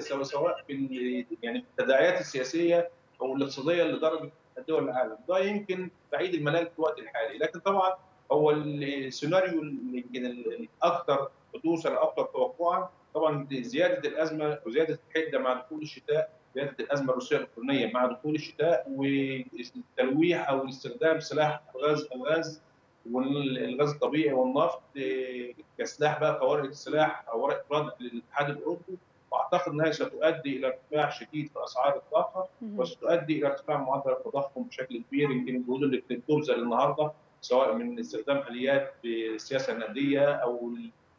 في يعني التداعيات السياسيه او الاقتصاديه اللي ضربت دول العالم. ده يمكن بعيد المنال في الوقت الحالي، لكن طبعا هو السيناريو الاكثر حدوثا الاكثر توقعا طبعا زياده الازمه وزياده الحده مع دخول الشتاء، زياده الازمه الروسيه الاوكرانيه مع دخول الشتاء، والتلويح او استخدام سلاح الغاز الطبيعي والنفط كسلاح بقى كورقه سلاح او ورقه رد للاتحاد الاوروبي، واعتقد انها ستؤدي الى ارتفاع شديد في اسعار الطاقه وستؤدي الى ارتفاع معدل التضخم بشكل كبير. يمكن الجهود اللي بتبذل النهارده سواء من استخدام اليات بالسياسه النقديه او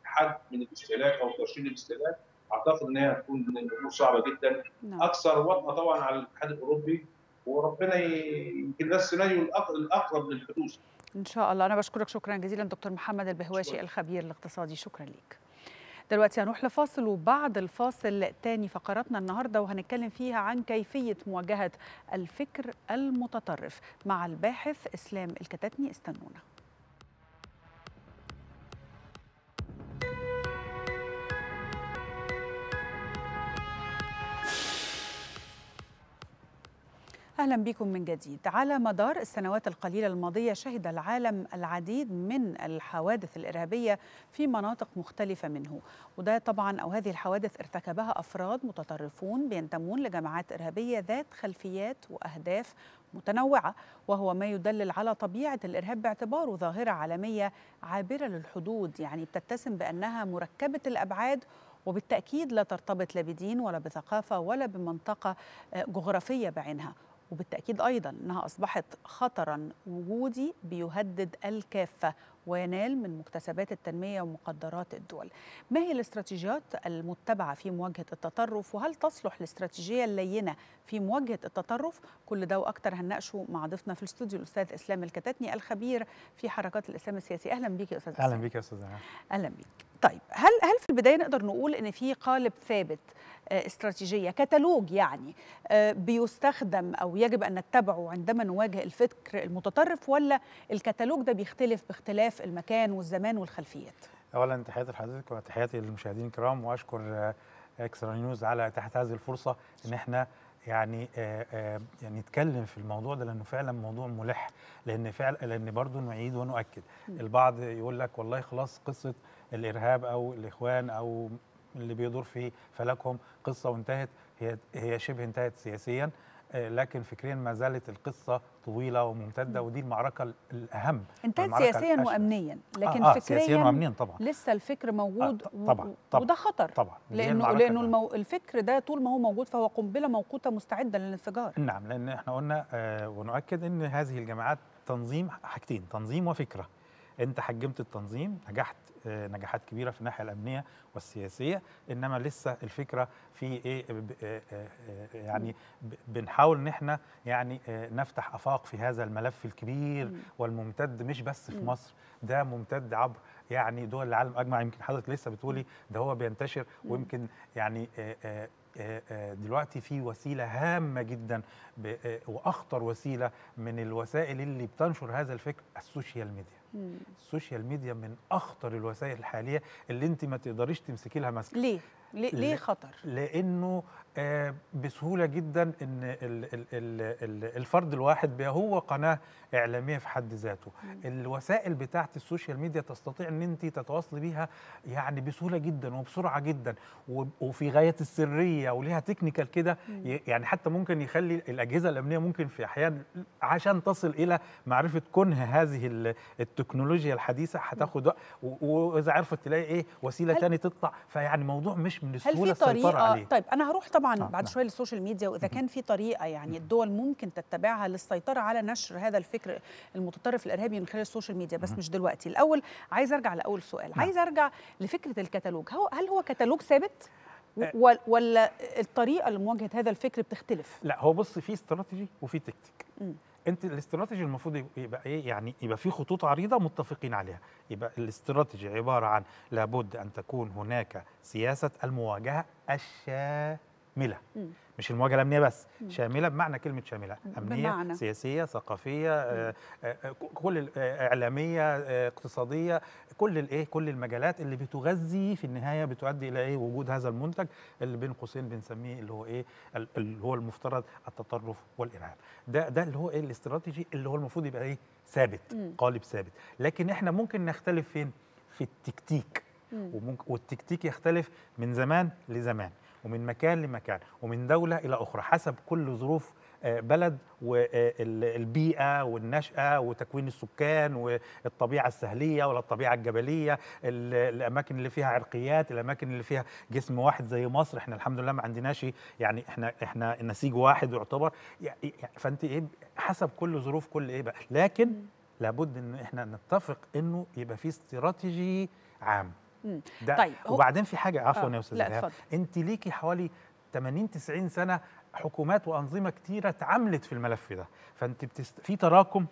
الحد من الاستهلاك او ترشيد الاستهلاك، اعتقد انها هتكون امور صعبه جدا، اكثر وطأة طبعا على الاتحاد الاوروبي، وربنا يمكن ده السيناريو الاقرب للحدوث. ان شاء الله. انا بشكرك شكرا جزيلا دكتور محمد البهواشي الخبير الاقتصادي، شكرا ليك. دلوقتي هنروح لفاصل، وبعد الفاصل تاني فقرتنا النهارده وهنتكلم فيها عن كيفيه مواجهه الفكر المتطرف مع الباحث اسلام الكتاتني. استنونا. أهلا بكم من جديد. على مدار السنوات القليلة الماضية شهد العالم العديد من الحوادث الإرهابية في مناطق مختلفة منه، وده طبعا أو هذه الحوادث ارتكبها أفراد متطرفون بينتمون لجماعات إرهابية ذات خلفيات وأهداف متنوعة، وهو ما يدلل على طبيعة الإرهاب باعتباره ظاهرة عالمية عابرة للحدود، يعني بتتسم بأنها مركبة الأبعاد وبالتأكيد لا ترتبط لا بدين ولا بثقافة ولا بمنطقة جغرافية بعينها، وبالتأكيد أيضاً أنها أصبحت خطراً وجودي بيهدد الكافة وينال من مكتسبات التنمية ومقدرات الدول. ما هي الاستراتيجيات المتبعة في مواجهة التطرف، وهل تصلح الاستراتيجية اللينة في مواجهة التطرف؟ كل ده وأكتر هنناقشه مع ضيفنا في الاستوديو الأستاذ إسلام الكتاتني الخبير في حركات الإسلام السياسي. أهلاً بيك يا أستاذ إسلام. أهلاً بيك يا أستاذ. أهلاً بيك. طيب هل في البداية نقدر نقول إن في قالب ثابت، استراتيجية، كتالوج يعني بيستخدم أو يجب أن نتبعه عندما نواجه الفكر المتطرف، ولا الكتالوج ده بيختلف باختلاف المكان والزمان والخلفيات؟ أولا تحياتي لحضرتك وتحياتي للمشاهدين الكرام، وأشكر إكسترا نيوز على إتاحة هذه الفرصة إن احنا يعني نتكلم في الموضوع ده، لانه فعلا موضوع ملح، لان برضه نعيد ونؤكد. البعض يقول لك والله خلاص قصة الإرهاب او الإخوان او اللي بيدور في فلكهم قصة وانتهت، هي شبه انتهت سياسيا، لكن فكريا ما زالت القصة طويلة وممتدة، ودي المعركة الأهم. انتهت سياسيا وأمنيا، لكن فكريا سياسيا وأمنيا طبعا لسه الفكر موجود. طبعا وده خطر طبعا، لأنه الفكر ده طول ما هو موجود فهو قنبلة موقوتة مستعدة للانفجار. نعم، لأن احنا قلنا ونؤكد أن هذه الجماعات تنظيم حاجتين، تنظيم وفكرة. انت حجمت التنظيم، نجحت نجاحات كبيره في الناحيه الامنيه والسياسيه، انما لسه الفكره في ايه، يعني بنحاول ان احنا يعني نفتح افاق في هذا الملف الكبير والممتد، مش بس في مصر، ده ممتد عبر يعني دول العالم اجمع. يمكن حضرتك لسه بتقولي ده هو بينتشر، ويمكن يعني دلوقتي في وسيله هامه جدا واخطر وسيله من الوسائل اللي بتنشر هذا الفكر، السوشيال ميديا. السوشيال ميديا من اخطر الوسائل الحاليه اللي انت ما تقدريش تمسكي لها مسكه. ليه خطر؟ لانه بسهوله جدا ان الفرد الواحد هو قناه اعلاميه في حد ذاته. الوسائل بتاعه السوشيال ميديا تستطيع ان انت تتواصلي بيها يعني بسهوله جدا وبسرعه جدا وفي غايه السريه، وليها تكنيكال كده يعني حتى ممكن يخلي الاجهزه الامنيه ممكن في احيان عشان تصل الى معرفه كنه هذه التكنولوجيا الحديثه هتاخد وقت، واذا عرفت تلاقي ايه وسيله ثانيه تطلع، فيعني موضوع مش من السهوله السيطره عليه. طيب انا هروح طبعا بعد شويه للسوشيال ميديا، واذا كان في طريقه يعني الدول ممكن تتبعها للسيطره على نشر هذا الفكر المتطرف الارهابي من خلال السوشيال ميديا، بس مش دلوقتي. الاول عايز ارجع لاول سؤال، عايز ارجع لفكره الكتالوج. هل هو كتالوج ثابت ولا الطريقه لمواجهه هذا الفكر بتختلف؟ لا، هو بص، في استراتيجي وفي تكتيك. انت الاستراتيجي المفروض يبقى ايه، يعني يبقى في خطوط عريضه متفقين عليها. يبقى الاستراتيجي عباره عن لابد ان تكون هناك سياسه المواجهه الشامله، مش المواجهه الامنيه بس، شامله بمعنى كلمه شامله، امنيه بمعنى سياسيه ثقافيه كل اعلاميه اقتصاديه، كل الايه، كل المجالات اللي بتغذي في النهايه بتؤدي الى ايه، وجود هذا المنتج اللي بين قوسين بنسميه اللي هو ايه، اللي هو المفترض التطرف والارهاب. ده اللي هو ايه الاستراتيجي اللي هو المفروض يبقى ايه، ثابت، قالب ثابت. لكن احنا ممكن نختلف فين؟ في التكتيك. والتكتيك يختلف من زمان لزمان، ومن مكان لمكان، ومن دولة إلى أخرى، حسب كل ظروف بلد والبيئة والنشأة وتكوين السكان والطبيعة السهلية ولا الطبيعة الجبلية، الأماكن اللي فيها عرقيات، الأماكن اللي فيها جسم واحد زي مصر. احنا الحمد لله ما عندناش، يعني احنا النسيج واحد يعتبر. فأنت ايه حسب كل ظروف كل ايه بقى، لكن لابد ان احنا نتفق انه يبقى في استراتيجي عام. ده طيب. وبعدين في حاجة، عفوا يا أستاذ ريهام، انت ليكي حوالي 80-90 سنة حكومات وأنظمة كتيرة اتعاملت في الملف ده، فأنت في تراكم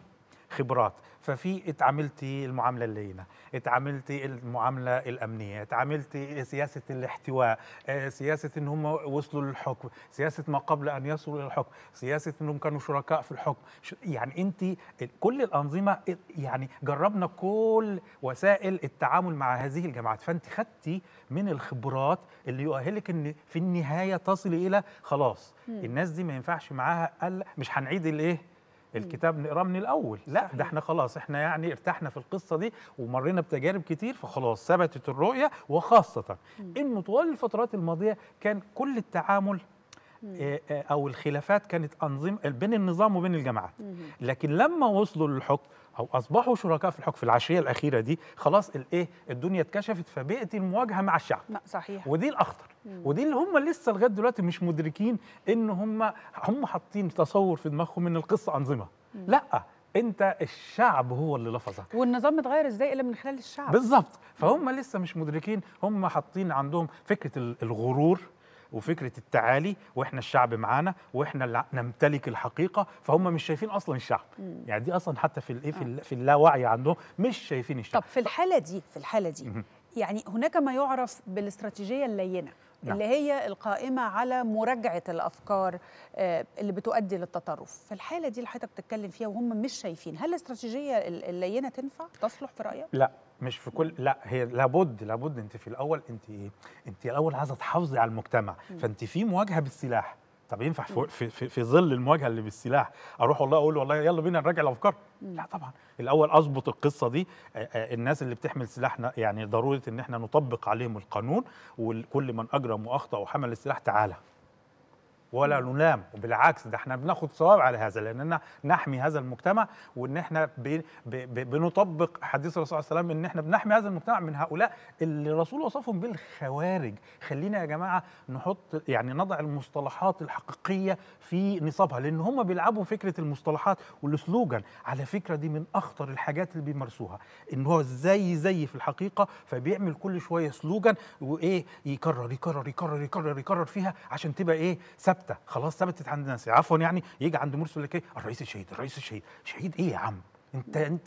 خبرات، ففي اتعاملتي المعامله اللينه، اتعاملتي المعامله الامنيه، اتعاملتي سياسه الاحتواء، سياسه ان هم وصلوا للحكم، سياسه ما قبل ان يصلوا للحكم، سياسه انهم كانوا شركاء في الحكم. يعني انت كل الانظمه، يعني جربنا كل وسائل التعامل مع هذه الجماعات، فانت خدتي من الخبرات اللي يؤهلك ان في النهايه تصلي الى خلاص الناس دي ما ينفعش معاها الا مش هنعيد الايه الكتاب نقراه من الاول، لا ده احنا خلاص احنا يعني ارتحنا في القصه دي ومرينا بتجارب كتير، فخلاص ثبتت الرؤيه. وخاصه انه طوال الفترات الماضيه كان كل التعامل او الخلافات كانت انظمه بين النظام وبين الجماعات، لكن لما وصلوا للحكم او اصبحوا شركاء في الحكم في العشريه الاخيره دي خلاص الايه الدنيا اتكشفت، فبقت المواجهه مع الشعب. صحيح. ودي الاخطر، ودي اللي هم لسه لغايه دلوقتي مش مدركين ان هم حاطين تصور في دماغهم ان القصه انظمه. لا، انت الشعب هو اللي لفظك، والنظام اتغير ازاي الا من خلال الشعب. بالظبط. فهم لسه مش مدركين، هم حاطين عندهم فكره الغرور وفكرة التعالي، واحنا الشعب معانا واحنا اللي نمتلك الحقيقة، فهم مش شايفين اصلا الشعب. يعني دي اصلا حتى في في اللاوعي عندهم مش شايفين الشعب. طب في الحالة دي يعني هناك ما يعرف بالاستراتيجية اللينة، اللي هي القائمة على مراجعة الأفكار اللي بتؤدي للتطرف. في الحالة دي اللي حضرتك بتتكلم فيها وهم مش شايفين، هل الاستراتيجية اللينة تنفع تصلح في رأيك؟ لا، مش في كل، لا هي لابد انت في الاول انت الاول عايزه تحافظي على المجتمع، فانت في مواجهه بالسلاح. طب ينفع في ظل المواجهه اللي بالسلاح اروح والله اقول والله يلا بينا نراجع الافكار؟ لا طبعا، الاول اظبط القصه دي. الناس اللي بتحمل سلاحنا يعني ضروره ان احنا نطبق عليهم القانون، وكل من اجرم واخطا وحمل السلاح تعالى ولا نلام، وبالعكس ده احنا بناخد ثواب على هذا، لاننا نحمي هذا المجتمع، وان احنا بنطبق حديث الرسول صلى الله عليه وسلم ان احنا بنحمي هذا المجتمع من هؤلاء اللي الرسول وصفهم بالخوارج. خلينا يا جماعه نحط، يعني نضع المصطلحات الحقيقيه في نصابها، لان هم بيلعبوا فكره المصطلحات والسلوجان. على فكره دي من اخطر الحاجات اللي بيمارسوها، ان هو زي في الحقيقه، فبيعمل كل شويه سلوجان وايه يكرر يكرر يكرر يكرر يكرر فيها عشان تبقى ايه ثابته، خلاص ثبتت عند الناس. عفوا يعني يجي عند مرسل لك الرئيس الشهيد، الرئيس الشهيد، شهيد ايه يا عم؟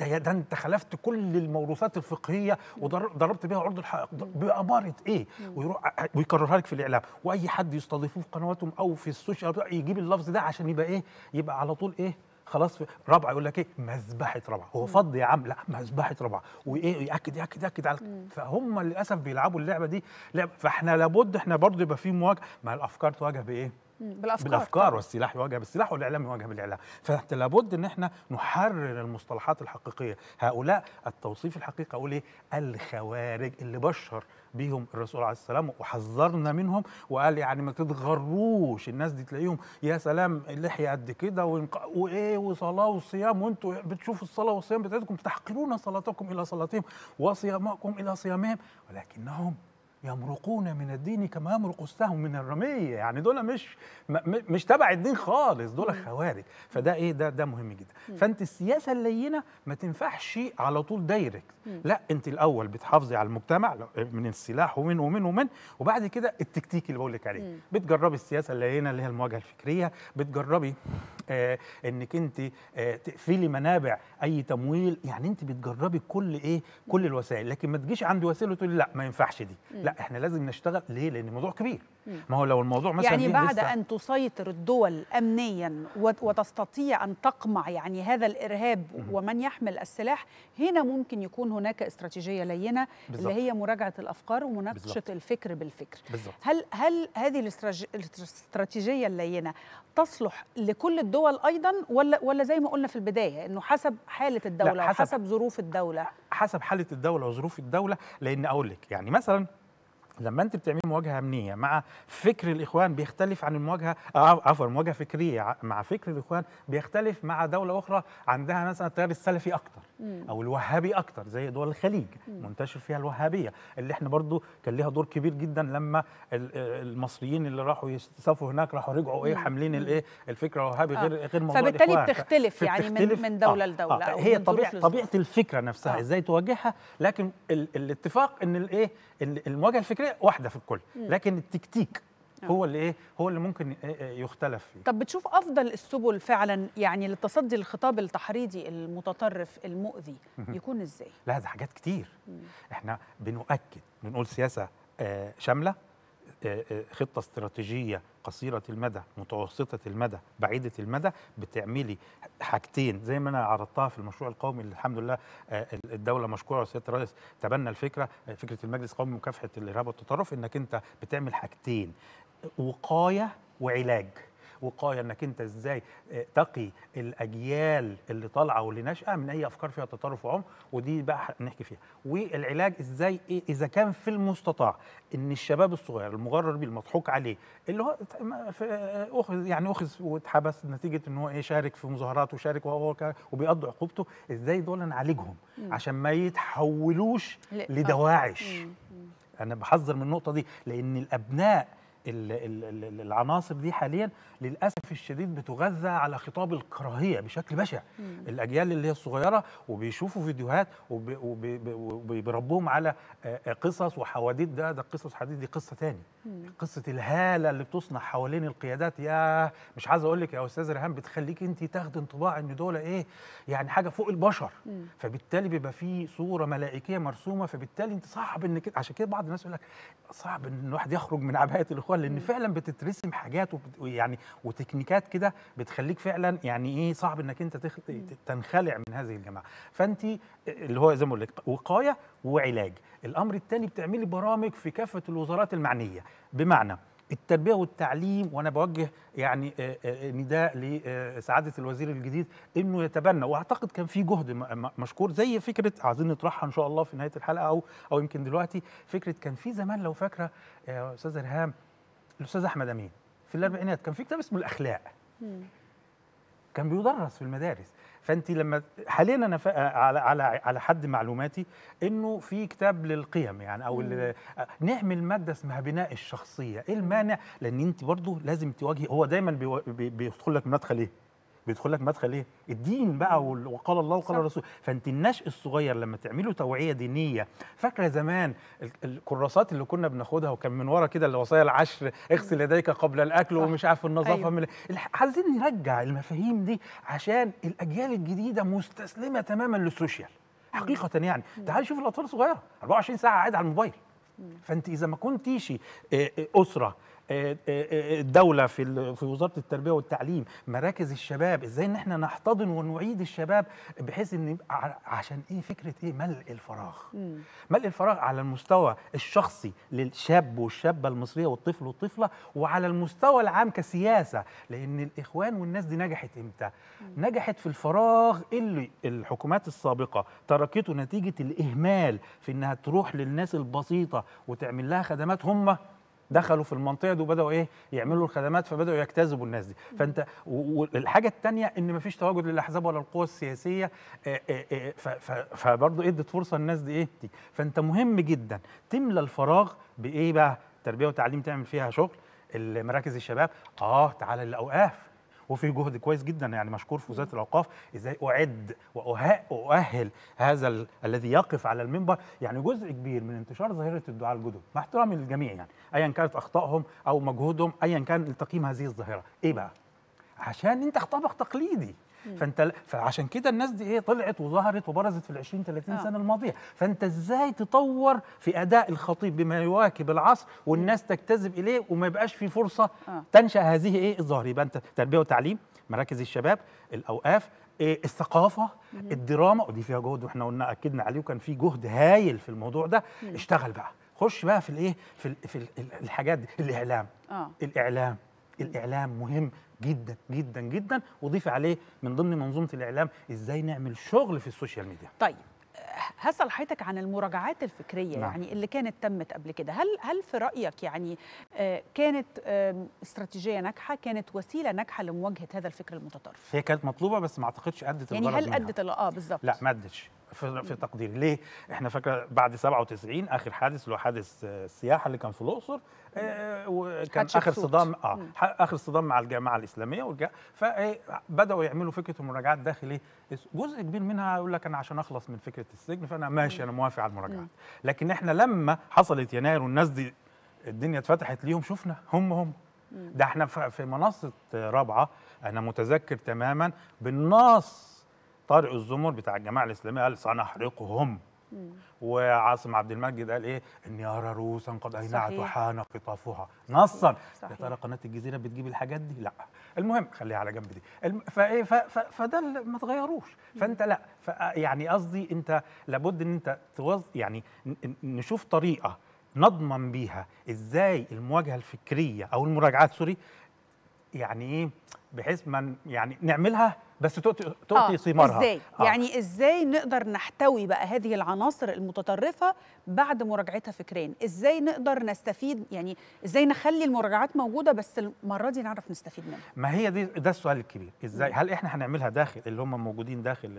انت خلفت كل الموروثات الفقهيه وضربت بيها عرض الحائط باماره ايه؟ ويروح ويكررها لك في الاعلام، واي حد يستضيفوه في قنواتهم او في السوشيال يجيب اللفظ ده عشان يبقى ايه؟ يبقى على طول ايه؟ خلاص رابعه يقول لك ايه؟ مذبحه رابعه، هو فض يا عم؟ لا مذبحه رابعه، وايه ياكد ياكد ياكد على. فهم للاسف بيلعبوا اللعبه دي، فاحنا لابد احنا برضه يبقى في مواجهه مع الافكار، تواجه بايه؟ بالأفكار والسلاح يواجه بالسلاح والإعلام يواجه بالإعلام. فحتى لابد إن احنا نحرر المصطلحات الحقيقية. هؤلاء التوصيف الحقيقي أقول إيه؟ الخوارج اللي بشر بيهم الرسول عليه السلام وحذرنا منهم، وقال يعني ما تتغروش. الناس دي تلاقيهم يا سلام اللحية قد كده وايه وصلاة وصيام، وانتوا بتشوفوا الصلاة والصيام بتاعتكم تحقرون صلاتكم إلى صلاتهم وصيامكم إلى صيامهم، ولكنهم يمرقون من الدين كما يمرق السهم من الرميه. يعني دول مش تبع الدين خالص، دول خوارج. فده ايه؟ ده مهم جدا. فانت السياسه اللينه ما تنفعش على طول دايركت، لا انت الاول بتحافظي على المجتمع من السلاح ومن ومن ومن، وبعد كده التكتيك اللي بقول لك عليه، بتجربي السياسه اللينه اللي هي المواجهه الفكريه، بتجربي انك انت تقفلي منابع اي تمويل. يعني انت بتجربي كل الوسائل، لكن ما تجيش عند وسيله تقولي لا ما ينفعش دي، لا احنا لازم نشتغل. ليه؟ لان الموضوع كبير. ما هو لو الموضوع مثلا يعني بعد ان تسيطر الدول امنيا وتستطيع ان تقمع يعني هذا الارهاب ومن يحمل السلاح، هنا ممكن يكون هناك استراتيجيه لينه اللي هي مراجعه الافكار ومناقشه الفكر بالفكر. هل هذه الاستراتيجيه اللينه تصلح لكل الدول ايضا، ولا زي ما قلنا في البدايه انه حسب حاله الدوله، حسب ظروف الدوله، حسب حاله الدوله وظروف الدوله؟ لان اقول لك يعني مثلا لما انت بتعملي مواجهه امنيه مع فكر الاخوان بيختلف عن المواجهه، عفوا مواجهه فكريه مع فكر الاخوان بيختلف مع دوله اخرى عندها مثلا التيار السلفي اكتر او الوهابي اكتر زي دول الخليج منتشر فيها الوهابيه، اللي احنا برضو كان ليها دور كبير جدا لما المصريين اللي راحوا يستضيفوا هناك راحوا رجعوا ايه حاملين الايه الفكره الوهابي غير موضوع فبالتالي الإخوان. بتختلف يعني من دوله لدوله هي طبيعه الفكره نفسها ازاي تواجهها، لكن الاتفاق ان الايه المواجهه الفكريه واحدة في الكل، لكن التكتيك هو اللي ممكن يختلف فيه. طب بتشوف افضل السبل فعلا يعني للتصدي للخطاب التحريضي المتطرف المؤذي يكون ازاي؟ لا ده حاجات كتير. احنا بنؤكد بنقول سياسة شاملة، خطة استراتيجية قصيرة المدى، متوسطة المدى، بعيدة المدى، بتعملي حاجتين زي ما انا عرضتها في المشروع القومي اللي الحمد لله الدولة مشكورة وسيادة الرئيس تبنى الفكرة، فكرة المجلس القومي لمكافحة الإرهاب والتطرف، انك انت بتعمل حاجتين وقاية وعلاج. وقايه انك انت ازاي تقي الاجيال اللي طالعه واللي ناشئه من اي افكار فيها تطرف وعنف، ودي بقى نحكي فيها، والعلاج ازاي اذا كان في المستطاع ان الشباب الصغير المغرر بيه المضحوك عليه اللي هو اخذ واتحبس نتيجه ان هو شارك في مظاهرات وشارك وبيقضوا عقوبته، ازاي دول نعالجهم عشان ما يتحولوش لدواعش. انا بحذر من النقطه دي لان الابناء العناصر دي حاليا للاسف الشديد بتغذى على خطاب الكراهيه بشكل بشع. الاجيال اللي هي الصغيره وبيشوفوا فيديوهات وبيربوهم على قصص وحواديت، ده قصص حديد، دي قصه ثاني، قصه الهاله اللي بتصنع حوالين القيادات. يا مش عايز اقول لك يا استاذ ريهام بتخليك انت تاخد انطباع ان دول يعني حاجه فوق البشر، فبالتالي بيبقى في صوره ملائكيه مرسومه، فبالتالي انت صعب انك عشان كده بعض الناس يقول لك صعب ان الواحد يخرج من عباءه الاخوان لان فعلا بتترسم حاجات ويعني وتكنيكات كده بتخليك فعلا يعني صعب انك انت تنخلع من هذه الجماعه. فانت اللي هو زي ما بقول لك وقايه وعلاج. الامر الثاني بتعملي برامج في كافه الوزارات المعنيه، بمعنى التربيه والتعليم، وانا بوجه يعني نداء لسعاده الوزير الجديد انه يتبنى، واعتقد كان في جهد مشكور زي فكره عايزين نطرحها ان شاء الله في نهايه الحلقه او يمكن دلوقتي، فكره كان في زمان لو فاكره يا استاذه ريهام الأستاذ أحمد أمين في الأربعينات كان في كتاب اسمه الأخلاق كان بيدرس في المدارس. فأنت لما حاليا أنا على حد معلوماتي إنه في كتاب للقيم يعني أو نعمل مادة اسمها بناء الشخصية. إيه المانع؟ لأن أنت برضه لازم تواجهي، هو دايما بيدخل لك مدخل الدين بقى وقال الله وقال الرسول. فانت النشء الصغير لما تعملوا توعيه دينيه، فاكره زمان الكراسات اللي كنا بناخدها وكان من ورا كده الوصايا العشر، اغسل يديك قبل الاكل ومش عارف النظافه عايزين نرجع المفاهيم دي عشان الاجيال الجديده مستسلمه تماما للسوشيال حقيقه. يعني تعالي شوف الاطفال الصغيره 24 ساعه قاعده على الموبايل. فانت اذا ما كنتيش اسره، الدولة في وزارة التربية والتعليم، مراكز الشباب، ازاي ان احنا نحتضن ونعيد الشباب بحيث ان عشان فكرة ملء الفراغ. ملء الفراغ على المستوى الشخصي للشاب والشابة المصرية والطفل والطفلة، وعلى المستوى العام كسياسة، لان الاخوان والناس دي نجحت امتى؟ نجحت في الفراغ اللي الحكومات السابقة تركته نتيجة الاهمال في انها تروح للناس البسيطة وتعمل لها خدمات. هم دخلوا في المنطقه دي وبداوا يعملوا الخدمات، فبداوا يجتذبوا الناس دي. فانت والحاجه الثانيه ان ما فيش تواجد للاحزاب ولا القوى السياسيه، فبرضه ادت فرصه الناس دي دي. فانت مهم جدا تملى الفراغ بايه بقى؟ تربيه وتعليم تعمل فيها شغل، مراكز الشباب تعالى للاوقاف، وفي جهد كويس جدا يعني مشكور في وزاره الاوقاف ازاي اعد واؤهل هذا الذي يقف على المنبر. يعني جزء كبير من انتشار ظاهره الدعاة الجدد مع احترامي للجميع يعني ايا كانت اخطائهم او مجهودهم ايا كان لتقييم هذه الظاهره، بقى عشان انت خطابك تقليدي. فعشان كده الناس دي طلعت وظهرت وبرزت في ال 20 30 سنه الماضيه. فانت ازاي تطور في اداء الخطيب بما يواكب العصر والناس تجتذب اليه وما يبقاش في فرصه تنشا هذه الظاهره؟ يبقى انت تربيه وتعليم، مراكز الشباب، الاوقاف، الثقافه، الدراما، ودي فيها جهد واحنا قلنا اكدنا عليه وكان في جهد هايل في الموضوع ده. اشتغل بقى، خش بقى في الايه في الحاجات دي. الاعلام الاعلام مهم جدا جدا جدا، وضيف عليه من ضمن منظومه الاعلام ازاي نعمل شغل في السوشيال ميديا. طيب هسأل حضرتك عن المراجعات الفكرية يعني اللي كانت تمت قبل كده، هل في رأيك يعني كانت استراتيجية ناجحة، كانت وسيلة ناجحة لمواجهة هذا الفكر المتطرف؟ هي كانت مطلوبة بس ما اعتقدش أدت الغرض منها. يعني هل أدت بالظبط؟ لا ما أدتش في تقديري. ليه؟ احنا فاكره بعد 97 اخر حادث اللي هو حادث السياحه اللي كان في الاقصر، كان اخر صدام اخر صدام مع الجماعه الاسلاميه فبداوا يعملوا فكره المراجعات داخلي. جزء كبير منها يقول لك انا عشان اخلص من فكره السجن فانا ماشي انا موافق على المراجعات، لكن احنا لما حصلت يناير والناس دي الدنيا اتفتحت ليهم شفنا هم ده احنا في منصه رابعه انا متذكر تماما بالنص طارق الزمر بتاع الجماعه الاسلاميه قال سنحرقهم، وعاصم عبد المجيد قال ايه؟ اني ارى روسا قد اينعت وحان قطافها نصا. يا ترى قناه الجزيره بتجيب الحاجات دي؟ لا. المهم خليها على جنب دي. فده ما تغيروش، فانت لا يعني قصدي انت لابد ان انت يعني نشوف طريقه نضمن بيها ازاي المواجهه الفكريه او المراجعات سوري يعني ايه بحيث ما يعني نعملها بس تعطي ثمارها. ازاي؟ يعني ازاي نقدر نحتوي بقى هذه العناصر المتطرفه بعد مراجعتها فكريا؟ ازاي نقدر نستفيد يعني ازاي نخلي المراجعات موجوده بس المره دي نعرف نستفيد منها؟ ما هي دي ده السؤال الكبير، ازاي هل احنا هنعملها داخل اللي هم موجودين داخل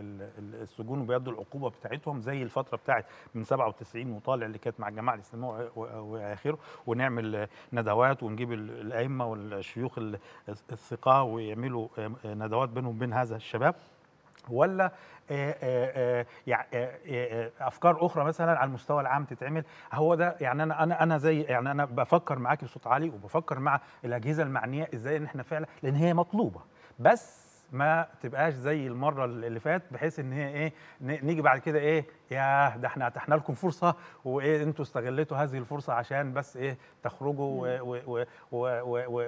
السجون وبيقضوا العقوبه بتاعتهم زي الفتره بتاعت من 97 وطالع اللي كانت مع الجماعه الاسلاميه واخره، ونعمل ندوات ونجيب الائمه والشيوخ الثقه ويعملوا ندوات بينهم وبين هذا الشباب، ولا افكار اخرى مثلا على المستوى العام تتعمل؟ هو ده يعني انا زي يعني انا بفكر معاكي بصوت عالي وبفكر مع الاجهزه المعنيه ازاي ان احنا فعلا لان هي مطلوبه بس ما تبقاش زي المره اللي فات بحيث ان هي ايه نيجي بعد كده ايه ياه ده احنا اتحنا لكم فرصه وايه انتوا استغلتوا هذه الفرصه عشان بس ايه تخرجوا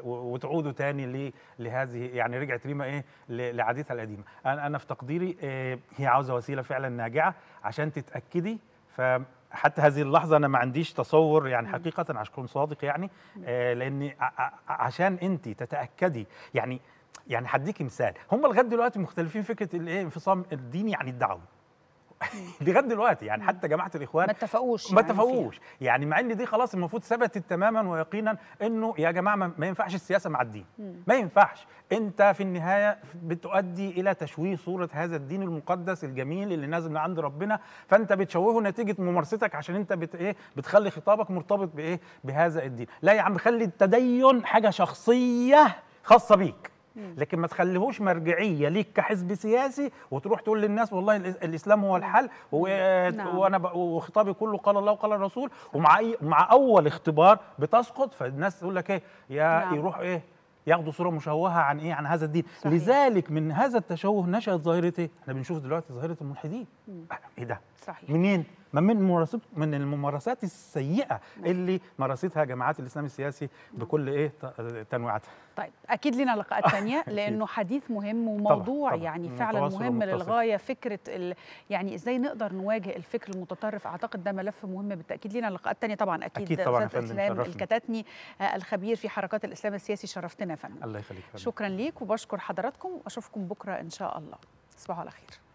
وتعودوا تاني لهذه يعني رجعت ريما ايه لعادتها القديمه. انا في تقديري هي عاوزه وسيله فعلا ناجعه عشان تتاكدي. حتى هذه اللحظة أنا ما عنديش تصور يعني حقيقة عشان صادق يعني لأن عشان أنت تتأكدي يعني هديكي مثال. هم لغاية دلوقتي مختلفين فكرة الانفصام الديني عن الدعوة لغاية دلوقتي يعني حتى جماعة الإخوان ما اتفقوش يعني مع إن دي خلاص المفروض ثبتت تماما ويقينا إنه يا جماعة ما ينفعش السياسة مع الدين، ما ينفعش. أنت في النهاية بتؤدي إلى تشويه صورة هذا الدين المقدس الجميل اللي نازل من عند ربنا، فأنت بتشوهه نتيجة ممارستك عشان أنت بتخلي خطابك مرتبط بإيه بهذا الدين. لا يا عم خلي التدين حاجة شخصية خاصة بيك، لكن ما تخليهوش مرجعيه ليك كحزب سياسي وتروح تقول للناس والله الاسلام هو الحل وانا وخطابي كله قال الله وقال الرسول، ومع اول اختبار بتسقط فالناس تقول لك ايه يروح ايه ياخدوا صوره مشوهه عن ايه عن هذا الدين. لذلك من هذا التشوه نشأت ظاهره ايه؟ احنا بنشوف دلوقتي ظاهره الملحدين. ايه ده؟ منين؟ من الممارسات السيئة اللي مارستها جماعات الإسلام السياسي بكل تنوعاتها. طيب أكيد لنا لقاءات تانية لأنه حديث مهم وموضوع طبعًا يعني فعلا مهم للغاية. فكرة يعني إزاي نقدر نواجه الفكر المتطرف أعتقد ده ملف مهم بالتأكيد. لنا لقاءات تانية طبعا أكيد اسلام الكتاتني الخبير في حركات الإسلام السياسي شرفتنا يا فندم. الله يخليك. شكرا ليك وبشكر حضراتكم وأشوفكم بكرة إن شاء الله. تصبحوا على خير.